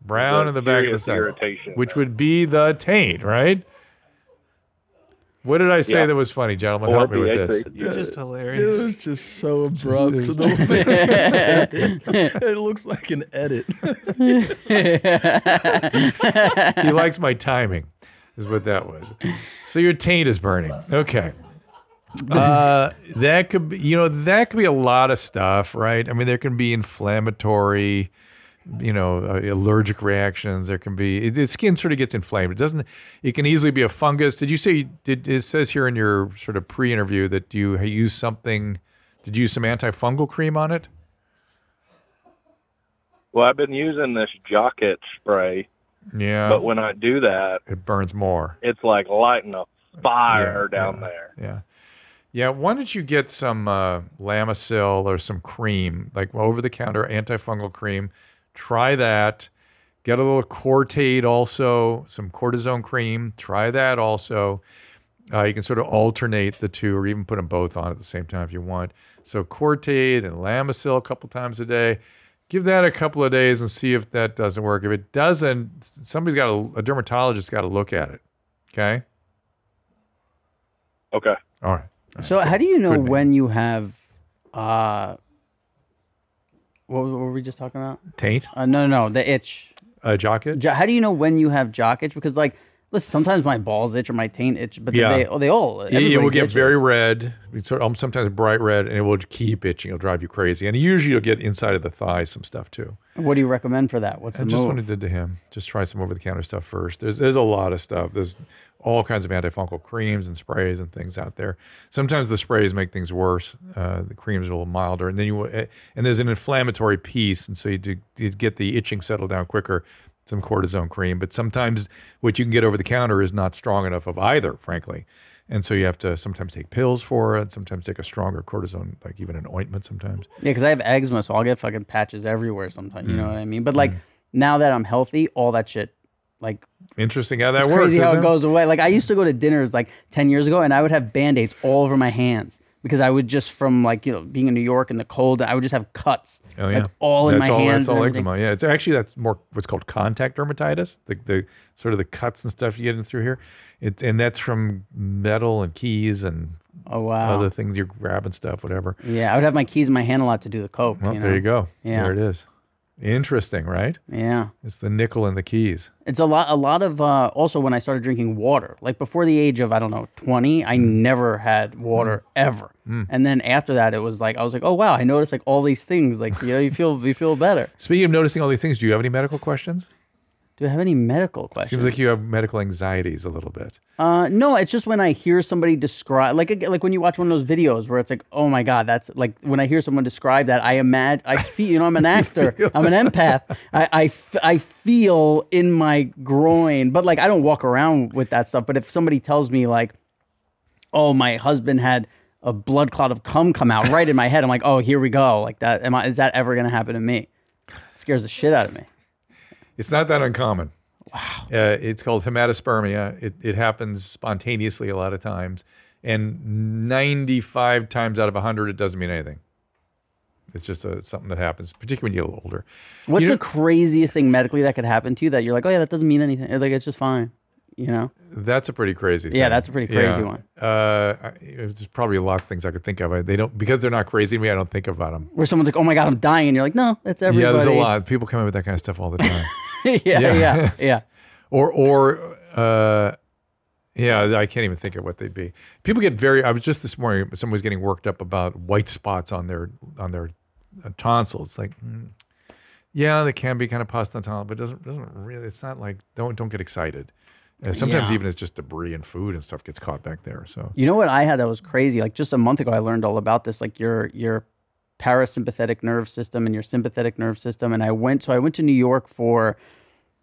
Brown and the back of the sack. Irritation. Which there. Would be the taint, right? What did I say yeah. that was funny, gentlemen? Help me with this. You're just hilarious. It was just so abrupt. Just, the thing it looks like an edit. He likes my timing, is what that was. So your taint is burning. Okay. Uh, that could be, you know, that could be a lot of stuff, right? I mean, there can be inflammatory. You know, uh, allergic reactions. There can be it, the skin sort of gets inflamed. It doesn't. It can easily be a fungus. Did you say? Did it says here in your sort of pre-interview that you use something? Did you use some antifungal cream on it? Well, I've been using this jock itch spray. Yeah. But when I do that, it burns more. It's like lighting a fire yeah, down yeah, there. Yeah. Yeah, why don't you get some uh, Lamisil or some cream, like over-the-counter antifungal cream. Try that. Get a little Cortaid also, some cortisone cream. Try that also. Uh, you can sort of alternate the two or even put them both on at the same time if you want. So Cortaid and Lamisil a couple times a day. Give that a couple of days and see if that doesn't work. If it doesn't, somebody's got a, a dermatologist got to look at it. Okay? Okay. All right. All right. So how do you know when you have... Uh, What were we just talking about? Taint? Uh, no, no, no, the itch. Uh, jock itch? How do you know when you have jock itch? Because, like, listen, sometimes my balls itch or my taint itch, but yeah. they, oh, they all. It will get itches. Very red, sort of, sometimes bright red, and it will keep itching. It'll drive you crazy. And usually you'll get inside of the thighs some stuff, too. What do you recommend for that? What's the move? I just what it did to him. Just try some over-the-counter stuff first. There's, there's a lot of stuff. There's all kinds of antifungal creams and sprays and things out there. Sometimes the sprays make things worse. Uh, the creams are a little milder. And then you and there's an inflammatory piece, and so you do, you get the itching settled down quicker, some cortisone cream. But sometimes what you can get over-the-counter is not strong enough of either, frankly. And so you have to sometimes take pills for it, sometimes take a stronger cortisone, like even an ointment sometimes. Yeah, because I have eczema, so I'll get fucking patches everywhere sometimes, you mm. know what I mean? But like mm. now that I'm healthy, all that shit Like, interesting how that it's works. Crazy how it, it goes away. Like, I used to go to dinners like ten years ago, and I would have Band-Aids all over my hands because I would just, from like, you know, being in New York in the cold, I would just have cuts. Oh, yeah. Like, all that's in my all, hands. That's all eczema. Yeah. It's actually, that's more what's called contact dermatitis, the, the sort of the cuts and stuff you get in through here. It, and that's from metal and keys and oh, wow. other things. You're grabbing stuff, whatever. Yeah. I would have my keys in my hand a lot to do the coke. Well, you know? There you go. Yeah. There it is. Interesting, right? Yeah. It's the nickel and the keys. It's a lot a lot of, uh, also when I started drinking water, like before the age of, I don't know, twenty, I mm. never had water mm. ever. Mm. And then after that, it was like, I was like, oh, wow, I noticed like all these things. Like, you know, you feel, you feel better. Speaking of noticing all these things, do you have any medical questions? Do I have any medical questions? Seems like you have medical anxieties a little bit. Uh, no, it's just when I hear somebody describe, like like when you watch one of those videos where it's like, oh my God, that's like, when I hear someone describe that, I imagine, I feel, you know, I'm an actor, I'm an empath. I, I, f I feel in my groin, but like, I don't walk around with that stuff. But if somebody tells me like, oh, my husband had a blood clot of cum come out right in my head, I'm like, oh, here we go. Like that, am I, is that ever going to happen to me? It scares the shit out of me. It's not that uncommon. Wow. Uh, it's called hematospermia. It, it happens spontaneously a lot of times. And ninety-five times out of a hundred, it doesn't mean anything. It's just a, something that happens, particularly when you get a little older. What's you know, the craziest thing medically that could happen to you that you're like, oh, yeah, that doesn't mean anything. Like, it's just fine, you know? That's a pretty crazy thing. Yeah, that's a pretty crazy yeah. one. Uh, there's probably lots of things I could think of. I, they don't, because they're not crazy to me, I don't think about them. Where someone's like, oh, my God, I'm dying. You're like, no, that's everybody. Yeah, there's a lot. People come in with that kind of stuff all the time. yeah, yeah, yeah, yeah. Or, or, uh, yeah, I can't even think of what they'd be. People get very. I was just this morning. Someone was getting worked up about white spots on their on their uh, tonsils. Like, mm, yeah, they can be kind of pus on tonsil, but it doesn't doesn't really. It's not like don't don't get excited. Uh, sometimes yeah. even it's just debris and food and stuff gets caught back there. So you know what I had that was crazy. Like just a month ago, I learned all about this. Like your your parasympathetic nerve system and your sympathetic nerve system. And I went, so I went to New York for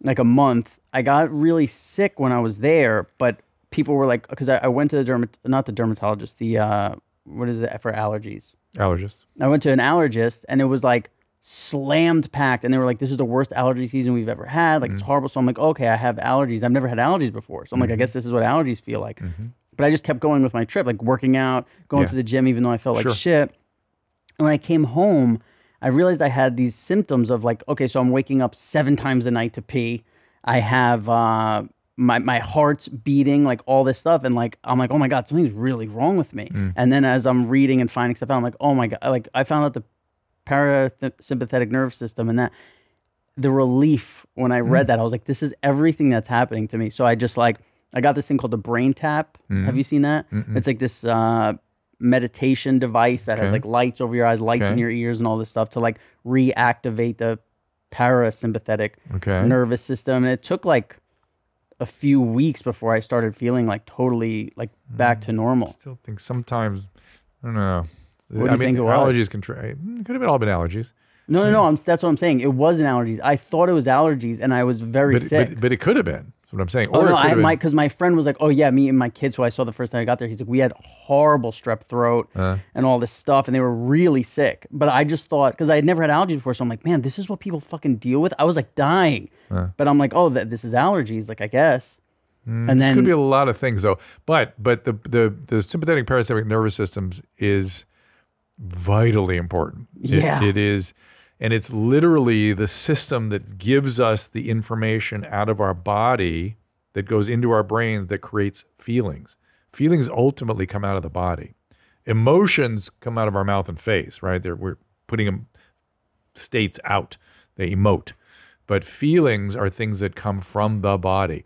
like a month. I got really sick when I was there, but people were like, because I, I went to the dermat, not the dermatologist, the, uh, what is it for allergies? Allergist. I went to an allergist and it was like slammed packed. And they were like, this is the worst allergy season we've ever had. Like mm-hmm. it's horrible. So I'm like, okay, I have allergies. I've never had allergies before. So I'm mm-hmm. like, I guess this is what allergies feel like. Mm-hmm. But I just kept going with my trip, like working out, going yeah. to the gym, even though I felt sure. like shit. And when I came home, I realized I had these symptoms of like, okay, so I'm waking up seven times a night to pee. I have uh, my, my heart's beating, like all this stuff. And like, I'm like, oh my God, something's really wrong with me. Mm. And then as I'm reading and finding stuff out, I'm like, oh my God, like I found out the parasympathetic nerve system and that. The relief when I read mm. that, I was like, this is everything that's happening to me. So I just like, I got this thing called the brain tap. Mm. Have you seen that? Mm-mm. It's like this, uh, meditation device that okay. has like lights over your eyes, lights okay. in your ears and all this stuff to like reactivate the parasympathetic okay. nervous system. And it took like a few weeks before I started feeling like totally like back to normal. I still think sometimes, I don't know. What I do mean, you think allergies can try. It could have all been allergies. No, no, no. I'm, that's what I'm saying. It wasn't allergies. I thought it was allergies and I was very but, sick. But, but it could have been. That's what I'm saying. Or oh, no, I, my, because my friend was like, oh yeah, me and my kids who I saw the first time I got there, he's like, we had horrible strep throat uh, and all this stuff and they were really sick. But I just thought, because I had never had allergies before, so I'm like, man, this is what people fucking deal with? I was like dying. Uh, but I'm like, oh, th this is allergies, like I guess. Mm, and then, this could be a lot of things though. But but the, the, the sympathetic parasympathetic nervous systems is vitally important. Yeah. It, it is. And it's literally the system that gives us the information out of our body that goes into our brains that creates feelings. Feelings ultimately come out of the body. Emotions come out of our mouth and face, right? They're, we're putting them states out. They emote. But feelings are things that come from the body.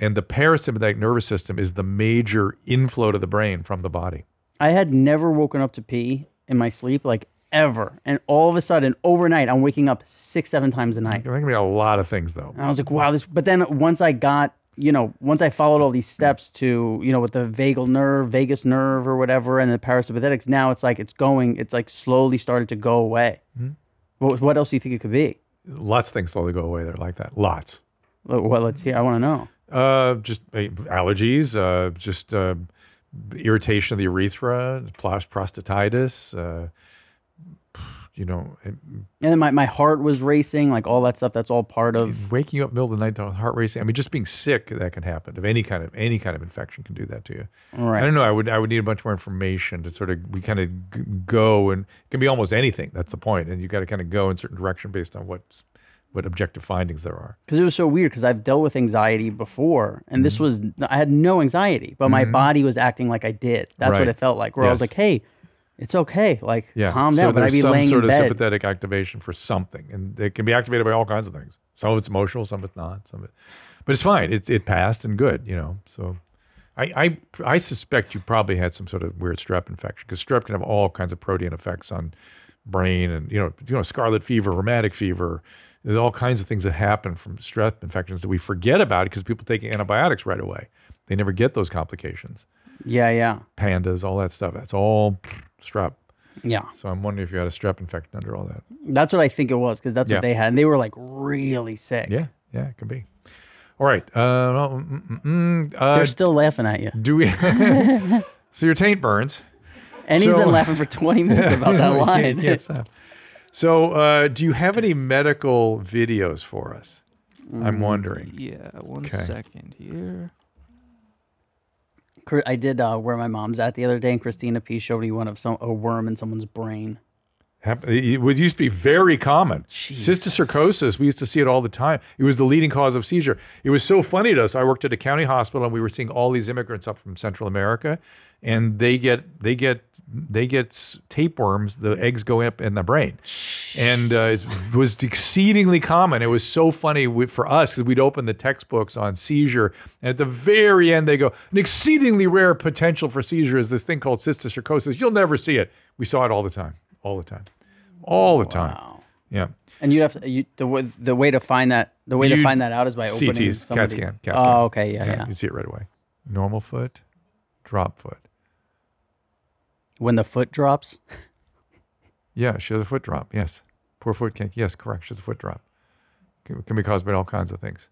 And the parasympathetic nervous system is the major inflow to the brain from the body. I had never woken up to pee in my sleep, like ever. And all of a sudden, overnight, I'm waking up six, seven times a night. There can be a lot of things though. And I was like, wow, this, but then once I got, you know, once I followed all these steps to, you know, with the vagal nerve, vagus nerve or whatever, and the parasympathetics, now it's like, it's going, it's like slowly started to go away. Mm-hmm. What, what else do you think it could be? Lots of things slowly go away there like that. Lots. Well, let's hear, I want to know. Uh, just uh, allergies, uh, just uh, irritation of the urethra, prostatitis, uh, you know. It, and then my, my heart was racing, like all that stuff. That's all part of waking up middle of the night, heart racing. I mean, just being sick, that can happen. If any kind of any kind of infection can do that to you. Right. I don't know. I would I would need a bunch more information to sort of we kind of go, and it can be almost anything. That's the point. And you got to kind of go in a certain direction based on what's. What objective findings there are. Because it was so weird, because I've dealt with anxiety before, and mm-hmm. this was, I had no anxiety, but mm-hmm. my body was acting like I did. That's right. What it felt like, where yes. I was like, hey, it's okay, like yeah. calm down. So but there's I'd be some laying sort of bed. sympathetic activation for something, and it can be activated by all kinds of things. Some of it's emotional, some of it's not, some of it. But it's fine, it's, it passed and good, you know, so. I, I, I suspect you probably had some sort of weird strep infection, because strep can have all kinds of protein effects on brain and, you know, you know, scarlet fever, rheumatic fever. There's all kinds of things that happen from strep infections that we forget about because people take antibiotics right away. They never get those complications. Yeah, yeah. Pandas, all that stuff. That's all strep. Yeah. So I'm wondering if you had a strep infection under all that. That's what I think it was, because that's yeah. what they had. And they were like really sick. Yeah, yeah, it could be. All right. Uh, well, mm, mm, uh, They're still laughing at you. Do we? So your taint burns. And so, he's been laughing for twenty minutes yeah, about that no, line. Can't, can't stop. So, uh, do you have any medical videos for us? I'm wondering. Yeah, one okay. second here. I did uh, Where My Mom's At the other day, and Christina P showed me one of some a worm in someone's brain. It used to be very common. Jesus. Cysticercosis, we used to see it all the time. It was the leading cause of seizure. It was so funny to us. I worked at a county hospital, and we were seeing all these immigrants up from Central America, and they get they get. they get tapeworms, the eggs go up in the brain. And uh, it was exceedingly common. It was so funny we, for us, because we'd open the textbooks on seizure, and at the very end they go, an exceedingly rare potential for seizure is this thing called cysticercosis. You'll never see it. We saw it all the time, all the time, all the time. Wow. Yeah. And you'd have to, you, the, the way to find that, the way you'd, to find that out is by opening C Ts, cat scan, cat scan. Oh, okay, yeah, yeah. yeah. You'd see it right away. Normal foot, drop foot. When the foot drops? Yeah, she has a foot drop, yes. Poor foot can't, yes, correct, she has a foot drop. Can, can be caused by all kinds of things.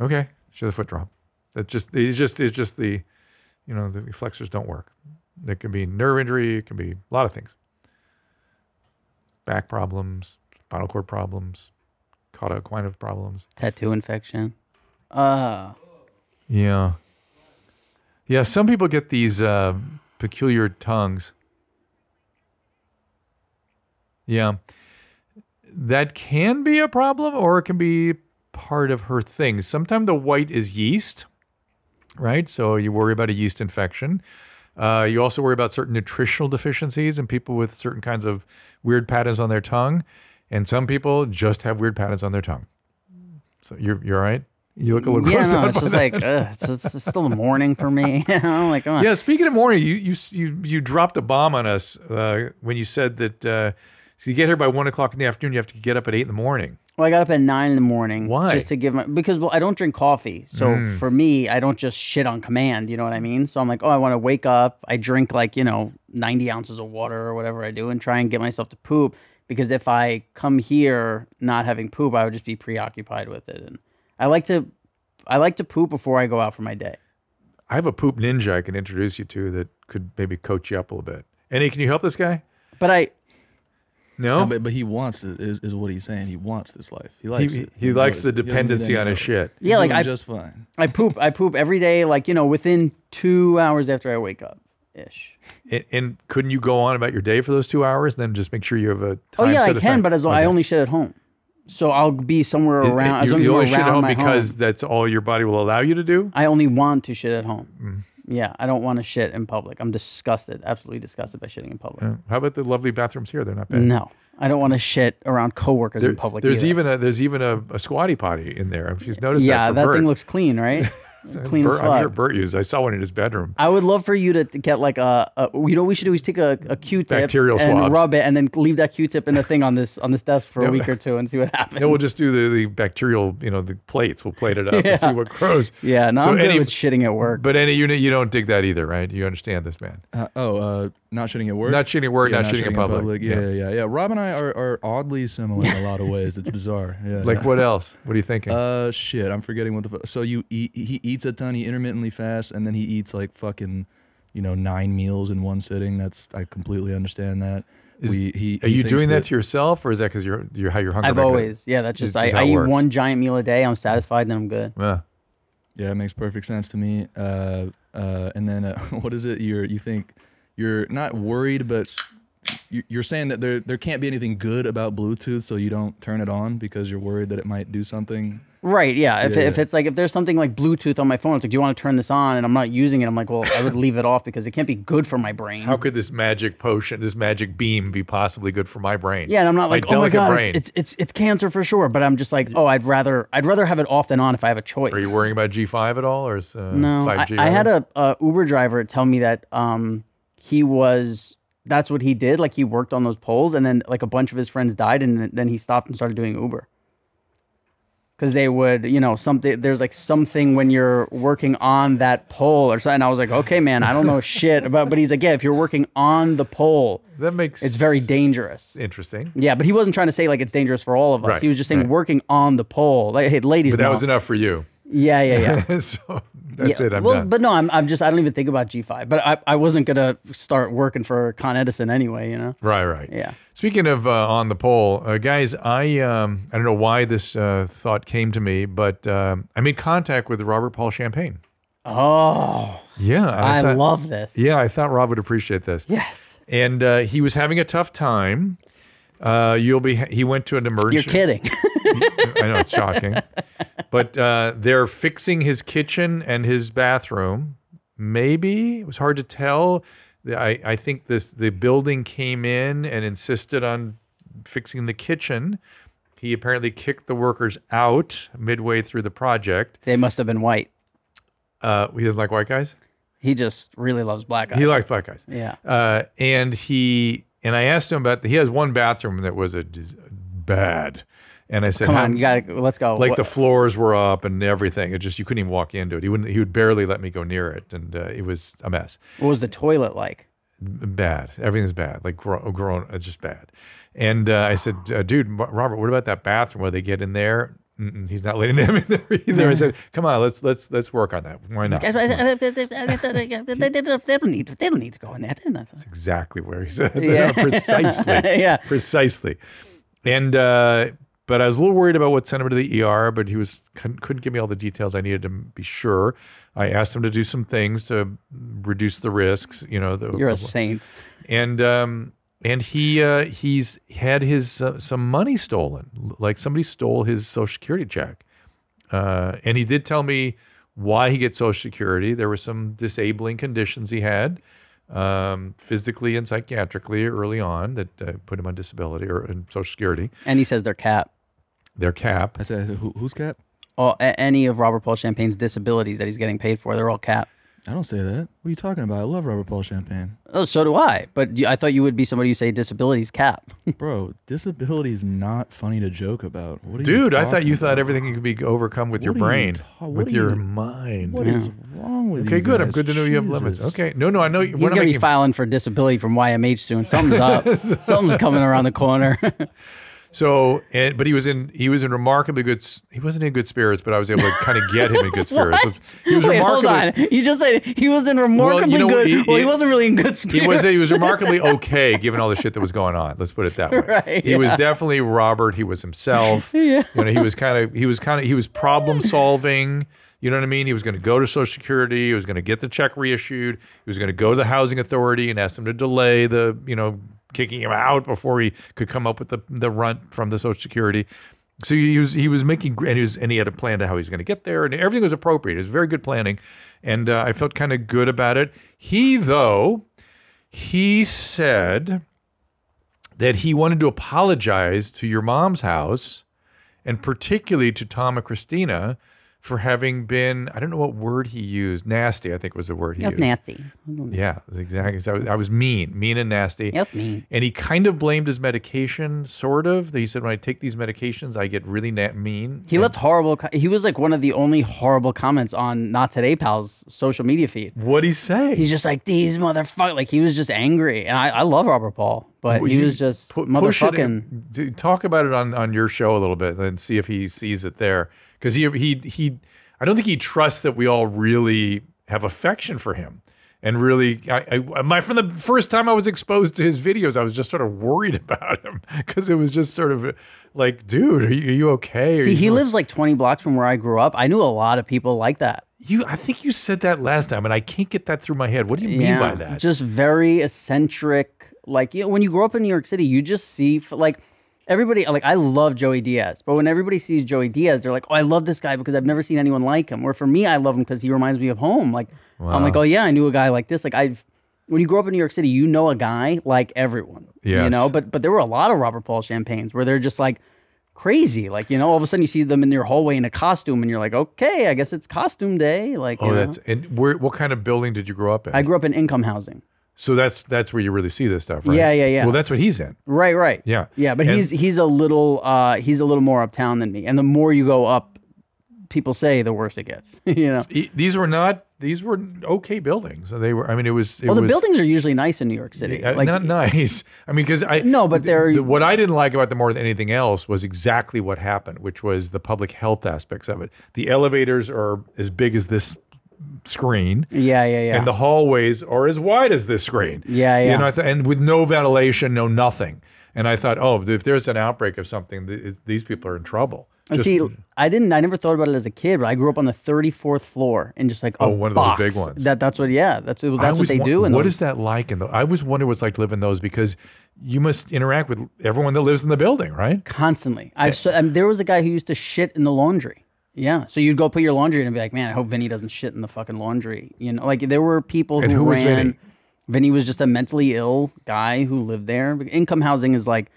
Okay, she has a foot drop. That just, it's just, it's just the, you know, the flexors don't work. It can be nerve injury, it can be a lot of things. Back problems, spinal cord problems, cauda-equina problems. Tattoo infection. Uh. Yeah. Yeah, some people get these, uh, peculiar tongues. Yeah. That can be a problem, or it can be part of her thing. Sometimes the white is yeast, right? So you worry about a yeast infection. Uh, you also worry about certain nutritional deficiencies and people with certain kinds of weird patterns on their tongue. And some people just have weird patterns on their tongue. So you're, you're all right? You look a little grossed out. Yeah, no, it's just that. like, ugh, it's, it's still morning for me. I'm like, come on. Yeah, speaking of morning, you you you, you dropped a bomb on us uh, when you said that uh, so you get here by one o'clock in the afternoon, you have to get up at eight in the morning. Well, I got up at nine in the morning. Why? Just to give my, because well, I don't drink coffee. So mm. for me, I don't just shit on command. You know what I mean? So I'm like, oh, I want to wake up. I drink like, you know, ninety ounces of water or whatever I do and try and get myself to poop. Because if I come here not having poop, I would just be preoccupied with it. And I like to, I like to poop before I go out for my day. I have a poop ninja I can introduce you to that could maybe coach you up a little bit. Andy, can you help this guy? But I, no, no but, but he wants it. Is, is what he's saying. He wants this life. He likes he, it. He, he likes the dependency he on his shit. He's yeah, like I just fine. I poop. I poop every day. Like you know, within two hours after I wake up. Ish. And, and couldn't you go on about your day for those two hours? Then just make sure you have a time oh yeah, set I can. Aside. But as well, okay. I only shit at home. So I'll be somewhere around. It, it, as long you as only around shit at home because home. That's all your body will allow you to do? I only want to shit at home. Mm. Yeah, I don't want to shit in public. I'm disgusted, absolutely disgusted by shitting in public. Yeah. How about the lovely bathrooms here? They're not bad. No, I don't want to shit around coworkers there, in public There's either. even a there's even a, a squatty potty in there. If you've noticed yeah, that Yeah, that Bert. thing looks clean, right? Clean Bert, as fuck. I'm sure Bert used. I saw one in his bedroom. I would love for you to get like a, a you know, what we should do is take a, a Q-tip, bacterial and swabs. Rub it, and then leave that Q-tip in the thing on this on this desk for yeah. a week or two and see what happens. Yeah, we'll just do the, the bacterial, you know, the plates. We'll plate it up yeah. and see what grows. Yeah, no, so I'm good any, with shitting at work. But any unit, you don't dig that either, right? You understand this, man? Uh, oh, uh, not shitting at work. Not shitting at work. Yeah, not, not shitting, shitting in public. public. Yeah, yeah, yeah, yeah. Rob and I are, are oddly similar in a lot of ways. It's bizarre. Yeah, like yeah. what else? What are you thinking? Uh, shit, I'm forgetting what the fuck. So you eat. He eats. a ton, he intermittently fasts, and then he eats like fucking, you know, nine meals in one sitting. That's I completely understand that. Is, we, he, are he you doing that, that to yourself, or is that because you're, you're how you're hungry? I've always, yeah, that's just, just I, I eat works. one giant meal a day. I'm satisfied, then I'm good. Yeah, yeah, it makes perfect sense to me. Uh, uh, and then uh, what is it? You're you think you're not worried, but you're saying that there there can't be anything good about Bluetooth, so you don't turn it on because you're worried that it might do something. Right, yeah. If, yeah. It, if it's like, if there's something like Bluetooth on my phone, it's like, do you want to turn this on? And I'm not using it. I'm like, well, I would leave it off because it can't be good for my brain. How could this magic potion, this magic beam be possibly good for my brain? Yeah, and I'm not like, my oh my God, brain. It's, it's, it's, it's cancer for sure. But I'm just like, oh, I'd rather I'd rather have it off than on if I have a choice. Are you worrying about G five at all? Or is, uh, no, five G I, I had a, a Uber driver tell me that um, he was, that's what he did. Like he worked on those poles and then like a bunch of his friends died and then he stopped and started doing Uber. Because they would, you know, something, there's like something when you're working on that pole or something. And I was like, okay, man, I don't know shit about, but he's like, yeah, if you're working on the pole, that makes it's very dangerous. Interesting. Yeah, but he wasn't trying to say like it's dangerous for all of us. Right, he was just saying right. working on the pole. Like, hey, ladies, but that no. was enough for you. Yeah, yeah, yeah. So that's yeah. it. I'm well, done. But no, I'm, I'm just, I don't even think about G five, but I, I wasn't going to start working for Con Edison anyway, you know? Right, right. Yeah. Speaking of uh, on the pole, uh, guys, I um, I don't know why this uh, thought came to me, but um, I made contact with Robert Paul Champagne. Oh. Yeah. I, I thought, love this. Yeah, I thought Rob would appreciate this. Yes. And uh, he was having a tough time. Uh, you'll be, he went to an emergency. You're kidding. I know, it's shocking. But uh, they're fixing his kitchen and his bathroom. Maybe. It was hard to tell. I, I think this the building came in and insisted on fixing the kitchen. He apparently kicked the workers out midway through the project. They must have been white. Uh, he doesn't like white guys? He just really loves black guys. He likes black guys. Yeah. Uh, and he... And I asked him about, the, he has one bathroom that was a, bad. And I said, come on, you gotta, let's go. Like what? The floors were up and everything. It just, you couldn't even walk into it. He wouldn't, he would barely let me go near it. And uh, it was a mess. What was the toilet like? Bad. Everything's bad. Like grown, grown it's just bad. And uh, I said, uh, dude, Robert, what about that bathroom where they get in there? Mm-mm, he's not letting them in there either. Yeah. I said, "Come on, let's let's let's work on that. Why not?" Guys, they don't need to, they don't need to go in there. That's exactly where he said. Yeah. Precisely. Yeah. Precisely. And uh, but I was a little worried about what sent him to the E R. But he was couldn't, couldn't give me all the details I needed to be sure. I asked him to do some things to reduce the risks. You know, the, you're a saint. And. Um, And he uh, he's had his uh, some money stolen, like somebody stole his Social Security check. Uh, and he did tell me why he gets Social Security. There were some disabling conditions he had, um, physically and psychiatrically early on that uh, put him on disability or in Social Security. And he says they're cap. They're cap. I said, I said who, who's cap? Oh, any of Robert Paul Champagne's disabilities that he's getting paid for, they're all cap. I don't say that. What are you talking about? I love Robert Paul Champagne. Oh, so do I. But I thought you would be somebody who say disabilities cap. Bro, disability is not funny to joke about. What are Dude, you I thought you about? thought everything could be overcome with what your brain, you with your you, mind. What yeah. is wrong with okay, you? Okay, good. Guys. I'm good to know Jesus. you have limits. Okay. No, no, I know. He's going to be filing for disability from Y M H soon. Something's up. Something's coming around the corner. So, and, but he was in, he was in remarkably good, he wasn't in good spirits, but I was able to kind of get him in good spirits. He was Wait, hold on. You just said he was in remarkably well, you know, good, he, well, he wasn't really in good spirits. He was, he was remarkably okay, given all the shit that was going on. Let's put it that way. Right, he yeah. was definitely Robert. He was himself. Yeah. You know, he was kind of, he was kind of, he was problem solving. You know what I mean? He was going to go to Social Security. He was going to get the check reissued. He was going to go to the housing authority and ask them to delay the, you know, kicking him out before he could come up with the the runt from the Social Security. So he was he was making and he was and he had a plan to how he was going to get there, and everything was appropriate. It was very good planning, and uh, I felt kind of good about it. He though, he said that he wanted to apologize to your mom's house, and particularly to Tom and Christina, for having been, I don't know what word he used, nasty, I think was the word he used. Nasty. Yeah, exactly. So I, was, I was mean, mean and nasty. Yep, mean. And he kind of blamed his medication, sort of. He said, when I take these medications, I get really na mean. He and left horrible, he was like one of the only horrible comments on Not Today Pal's social media feed. What'd he say? He's just like, these motherfuckers, like he was just angry. And I, I love Robert Paul, but well, he was just motherfucking. Dude, talk about it on, on your show a little bit and see if he sees it there. Because he, he, he, I don't think he trusts that we all really have affection for him. And really, I, I, my from the first time I was exposed to his videos, I was just sort of worried about him because it was just sort of like, dude, are you, are you okay? Are See, you he lives like twenty blocks from where I grew up. I knew a lot of people like that. You, I think you said that last time, and I can't get that through my head. What do you yeah, mean by that? Just very eccentric. Like, you know, when you grow up in New York City, you just see like everybody. Like, I love Joey Diaz, but when everybody sees Joey Diaz, they're like, oh, I love this guy because I've never seen anyone like him. Or for me, I love him because he reminds me of home. Like. Wow. I'm like, oh yeah, I knew a guy like this. Like I've, when you grow up in New York City, you know a guy like everyone, yes. you know, but, but there were a lot of Robert Paul Champagnes where they're just like crazy. Like, you know, all of a sudden you see them in your hallway in a costume and you're like, okay, I guess it's costume day. Like, oh, you know? That's, and where, what kind of building did you grow up in? I grew up in income housing. So that's, that's where you really see this stuff, right? Yeah, yeah, yeah. Well, that's what he's in. Right, right. Yeah. Yeah. But and he's, he's a little, uh, he's a little more uptown than me. And the more you go up, people say the worse it gets, you know? These were not, These were okay buildings. They were. I mean, it was. It well, the was, buildings are usually nice in New York City. Uh, like, not nice. I mean, because I no, but they're the, what I didn't like about them more than anything else was exactly what happened, which was the public health aspects of it. The elevators are as big as this screen. Yeah, yeah, yeah. And the hallways are as wide as this screen. Yeah, yeah. You know, and with no ventilation, no nothing. And I thought, oh, if there's an outbreak of something, th these people are in trouble. And just, see, I didn't. I never thought about it as a kid, but I grew up on the thirty-fourth floor and just like a oh, one box. Of those big ones. That that's what. Yeah, that's that's what they do. And what those. Is that like? And I was wondering what's like living in those because you must interact with everyone that lives in the building, right? Constantly. Yeah. I've so, I mean, there was a guy who used to shit in the laundry. Yeah, so you'd go put your laundry in and be like, man, I hope Vinny doesn't shit in the fucking laundry. You know, like there were people who, who ran. Was Vinny? Vinny was just a mentally ill guy who lived there. Income housing is like,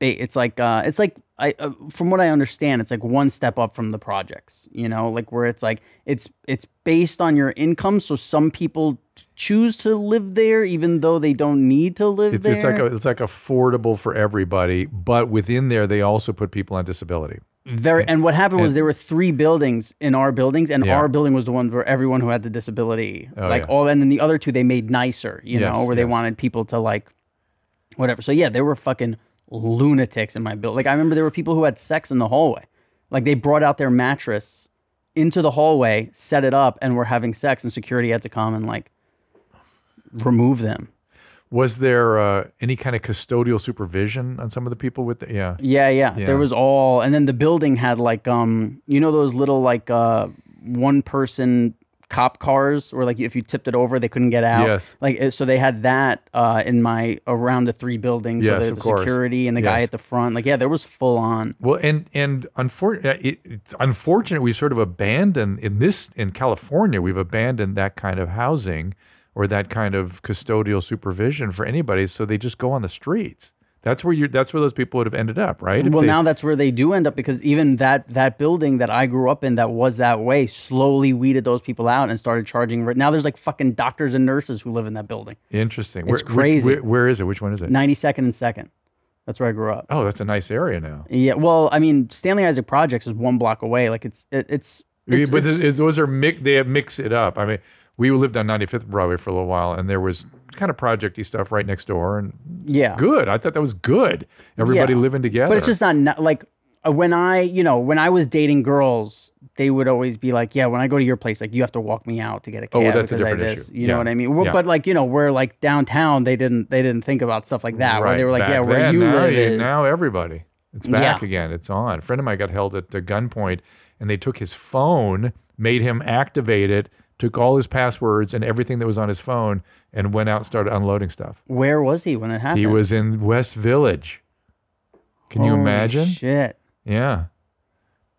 it's like uh, it's like. I, uh, from what I understand, it's like one step up from the projects, you know, like where it's like it's it's based on your income. So some people choose to live there, even though they don't need to live it's, there. It's like a, it's like affordable for everybody. But within there, they also put people on disability. Very. And, and what happened and, was there were three buildings in our buildings and yeah. our building was the one where everyone who had the disability, oh, like yeah. all. And then the other two, they made nicer, you yes, know, where yes. they wanted people to like whatever. So, yeah, they were fucking lunatics in my building. Like I remember there were people who had sex in the hallway. Like they brought out their mattress into the hallway, set it up, and were having sex. And security had to come and like remove them. Was there uh, any kind of custodial supervision on some of the people with? The, yeah. yeah, yeah, yeah. There was all, and then the building had like um, you know, those little like uh, one person cop cars, or like if you tipped it over, they couldn't get out. Yes. Like so, they had that uh, in my around the three buildings. Yes, so the, of the course. Security and the yes. guy at the front. Like yeah, there was full on. Well, and and unfortunately, it, it's unfortunate we've sort of abandoned in this in California. We've abandoned that kind of housing or that kind of custodial supervision for anybody. So they just go on the streets. That's where you. That's where those people would have ended up, right? If well, they, now that's where they do end up because even that that building that I grew up in, that was that way, slowly weeded those people out and started charging. Now there's like fucking doctors and nurses who live in that building. Interesting. It's where, crazy. Where, where is it? Which one is it? ninety-second and second. That's where I grew up. Oh, that's a nice area now. Yeah. Well, I mean, Stanley Isaac Projects is one block away. Like it's it, it's, it's. But it's, it's, those are mix. They mix it up. I mean, we lived on ninety-fifth Broadway for a little while, and there was kind of projecty stuff right next door, and yeah, good. I thought that was good. Everybody yeah. living together, but it's just not, not like when I, you know, when I was dating girls, they would always be like, "Yeah, when I go to your place, like you have to walk me out to get a cab." Oh, well, that's a different issue. You yeah. know what I mean? Yeah. But like, you know, we're like downtown. They didn't, they didn't think about stuff like that. Right. Where they were like, back "Yeah, where then, you now, live is now everybody." It's back yeah. again. It's on. A friend of mine got held at the gunpoint, and they took his phone, made him activate it. Took all his passwords and everything that was on his phone and went out and started unloading stuff. Where was he when it happened? He was in West Village. Can Holy you imagine? Shit. Yeah.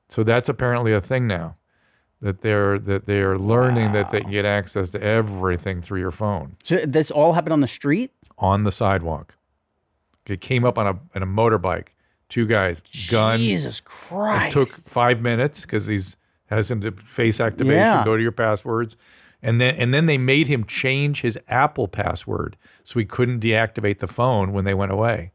So that's apparently a thing now that they're that they're learning wow. that they can get access to everything through your phone. So this all happened on the street? On the sidewalk. It came up on a on a motorbike. Two guys, guns. Jesus Christ. It took five minutes because he's has him to face activation, yeah. go to your passwords. And then and then they made him change his Apple password so he couldn't deactivate the phone when they went away.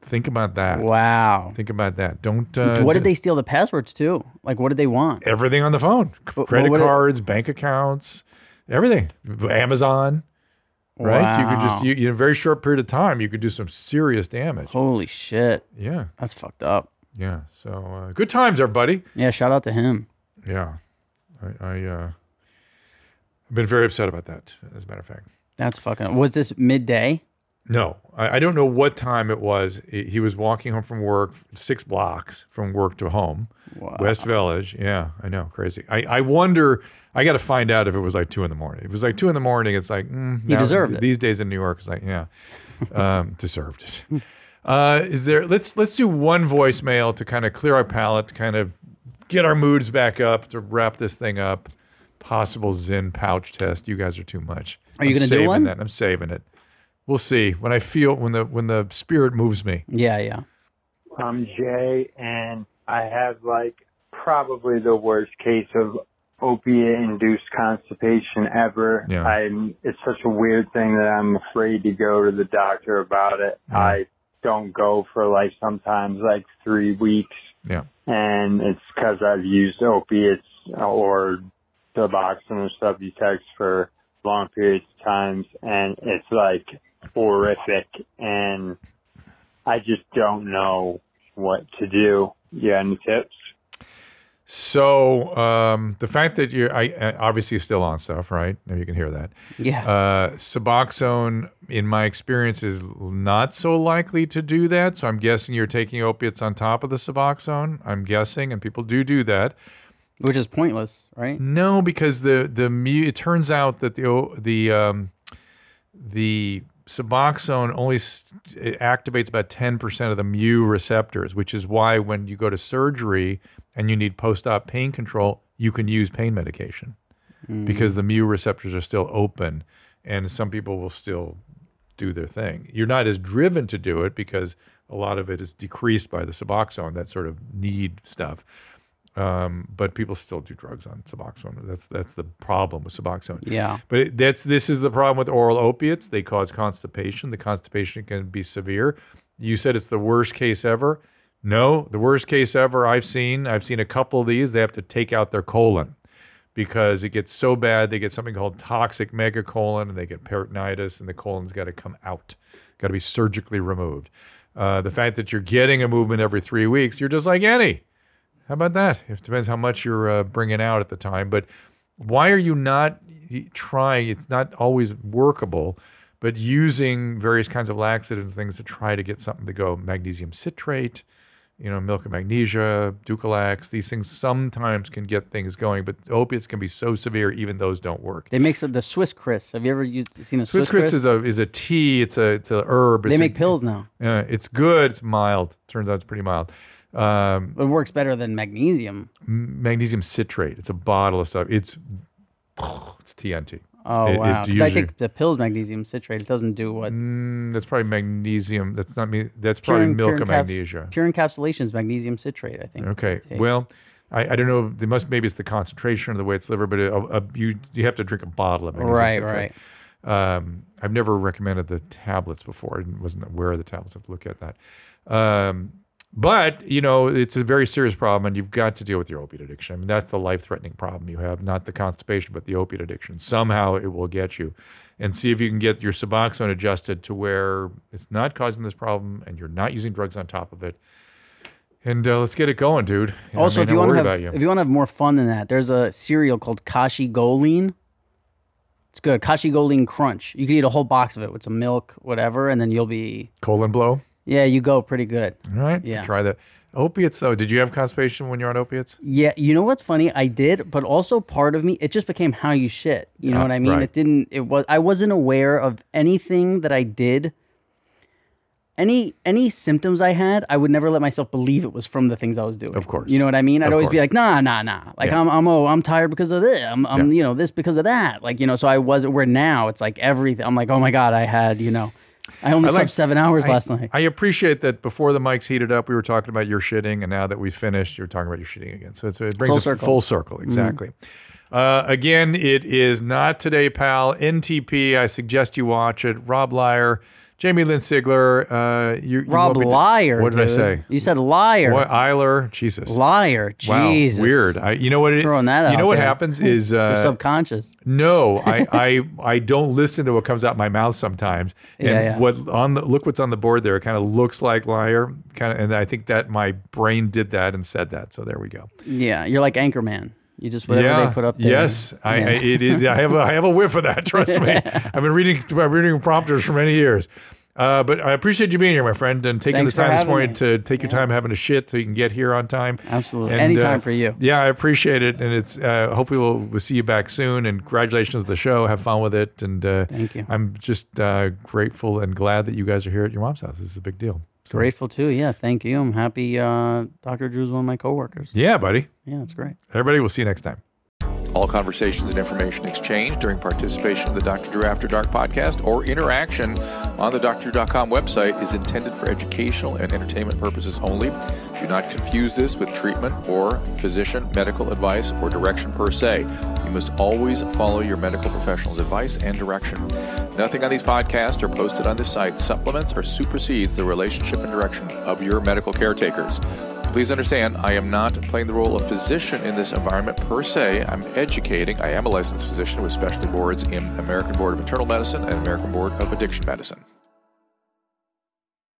Think about that. Wow. Think about that. Don't. Uh, what did they steal the passwords to? Like, what did they want? Everything on the phone. But, Credit well, cards, it? bank accounts, everything. Amazon, right? Wow. You could just, you, in a very short period of time, you could do some serious damage. Holy shit. Yeah. That's fucked up. Yeah, so uh, good times, everybody. Yeah, shout out to him. Yeah, I I, uh, I've been very upset about that, as a matter of fact. That's fucking... Was this midday? No. I, I don't know what time it was. It, he was walking home from work, six blocks from work to home. Wow. West Village. Yeah, I know. Crazy. I, I wonder... I got to find out if it was like two in the morning. If it was like two in the morning, it's like... Mm, he now, deserved th it. These days in New York, it's like, yeah. Um, deserved it. Uh, is there... Let's, let's do one voicemail to kind of clear our palate, to kind of get our moods back up, to wrap this thing up. Possible Zen pouch test. You guys are too much. Are you going to do one? That. I'm saving it. We'll see when I feel when the when the spirit moves me. Yeah, yeah. I'm Jay, and I have like probably the worst case of opiate-induced constipation ever. Yeah. I'm. It's such a weird thing that I'm afraid to go to the doctor about it. Mm. I don't go for like sometimes like three weeks. Yeah. And it's because I've used opiates or Suboxone or Subutex for long periods of times, and it's like horrific, and I just don't know what to do. You got any tips? So um, the fact that you're I, I obviously you're still on stuff, right? You can hear that. Yeah. Uh, Suboxone, in my experience, is not so likely to do that. So I'm guessing you're taking opiates on top of the Suboxone. I'm guessing, and people do do that. Which is pointless, right? No, because the the it turns out that the the um, the Suboxone only it activates about ten percent of the mu receptors, which is why when you go to surgery and you need post-op pain control, you can use pain medication mm. because the mu receptors are still open, and some people will still do their thing. You're not as driven to do it because a lot of it is decreased by the Suboxone, that sort of need stuff. Um, but people still do drugs on Suboxone. That's that's the problem with Suboxone. Yeah. But it, that's this is the problem with oral opiates. They cause constipation. The constipation can be severe. You said it's the worst case ever. No, the worst case ever I've seen. I've seen a couple of these. They have to take out their colon because it gets so bad. They get something called toxic megacolon, and they get peritonitis, and the colon's got to come out. Got to be surgically removed. Uh, the fact that you're getting a movement every three weeks, you're just like any. How about that? It depends how much you're uh, bringing out at the time. But why are you not trying? It's not always workable, but using various kinds of laxatives and things to try to get something to go. Magnesium citrate, you know, milk of magnesia, Ducalax. These things sometimes can get things going, but opiates can be so severe, even those don't work. They make some, the Swiss crisps. Have you ever used, seen a Swiss, Swiss crisp? Swiss crisp is a is a tea. It's a it's a herb. They it's make a, pills now. Yeah, uh, it's good. It's mild. Turns out it's pretty mild. Um, it works better than magnesium. Magnesium citrate. It's a bottle of stuff. It's it's T N T. Oh it, wow! It usually, I think the pill's magnesium citrate. It doesn't do what. Mm, that's probably magnesium. That's not me. That's pure, probably milk of magnesia. Pure encapsulation is magnesium citrate. I think. Okay. Well, I, I don't know. They must maybe it's the concentration or the way it's delivered, but it, a, a, you you have to drink a bottle of magnesium right, citrate. Right. Right. Um, I've never recommended the tablets before. I wasn't aware of the tablets. I have to look at that. Um, But, you know, it's a very serious problem, and you've got to deal with your opiate addiction. I mean, that's the life-threatening problem you have, not the constipation, but the opiate addiction. Somehow it will get you. And see if you can get your Suboxone adjusted to where it's not causing this problem, and you're not using drugs on top of it. And uh, let's get it going, dude. You also, know, if, you want to have, you. if you want to have more fun than that, there's a cereal called Kashi GoLean. It's good. Kashi GoLean Crunch. You can eat a whole box of it with some milk, whatever, and then you'll be... Colon blow? Yeah, you go pretty good. All right. Yeah. Try that. Opiates, though. Did you have constipation when you were on opiates? Yeah. You know what's funny? I did, but also part of me, it just became how you shit. You know uh, what I mean? Right. It didn't, it was, I wasn't aware of anything that I did. Any any symptoms I had, I would never let myself believe it was from the things I was doing. Of course. You know what I mean? I'd of always course. be like, nah, nah, nah. Like, yeah. I'm, I'm, oh, I'm tired because of this. I'm, I'm yeah. you know, this because of that. Like, you know, so I wasn't where now it's like everything. I'm like, oh my God, I had, you know. I only I slept like, seven hours I, last night. I appreciate that before the mics heated up, we were talking about your shitting, and now that we've finished, you're talking about your shitting again. So it's, it brings us full, full circle. Exactly. Mm-hmm. uh, again, it is Not Today, Pal. N T P, I suggest you watch it. Rob Liar, Jamie Lynn Sigler. Uh, you, Rob you Liar, What did dude. I say? You said Liar. What, Iler, Jesus. Liar, Jesus. Wow, weird. I, you know what it, Throwing that out You know there. what happens is... Uh, You're subconscious. No, I, I I don't listen to what comes out my mouth sometimes. And yeah, yeah. What on the, look what's on the board there. It kind of looks like Liar. Kind of, and I think that my brain did that and said that. So there we go. Yeah, you're like Anchorman. You just whatever yeah. they put up there. Yes, and, I, yeah. I it is. I have a, I have a whiff of that. Trust me. I've been reading I've been reading prompters for many years. Uh, but I appreciate you being here, my friend, and taking Thanks the time this morning me. to take your yeah. time having a shit so you can get here on time. Absolutely. And, Anytime uh, for you. Yeah, I appreciate it. And it's uh, hopefully we'll, we'll see you back soon. And congratulations to the show. Have fun with it. And uh, thank you. I'm just uh, grateful and glad that you guys are here at your mom's house. This is a big deal. So. Grateful, too. Yeah, thank you. I'm happy uh, Doctor Drew's one of my coworkers. Yeah, buddy. Yeah, that's great. Everybody, we'll see you next time. All conversations and information exchanged during participation in the Doctor Drew After Dark podcast or interaction on the Doctor Drew dot com website is intended for educational and entertainment purposes only. Do not confuse this with treatment or physician medical advice or direction per se. You must always follow your medical professional's advice and direction. Nothing on these podcasts or posted on this site supplements or supersedes the relationship and direction of your medical caretakers. Please understand, I am not playing the role of physician in this environment per se. I'm educating. I am a licensed physician with specialty boards in American Board of Internal Medicine and American Board of Addiction Medicine.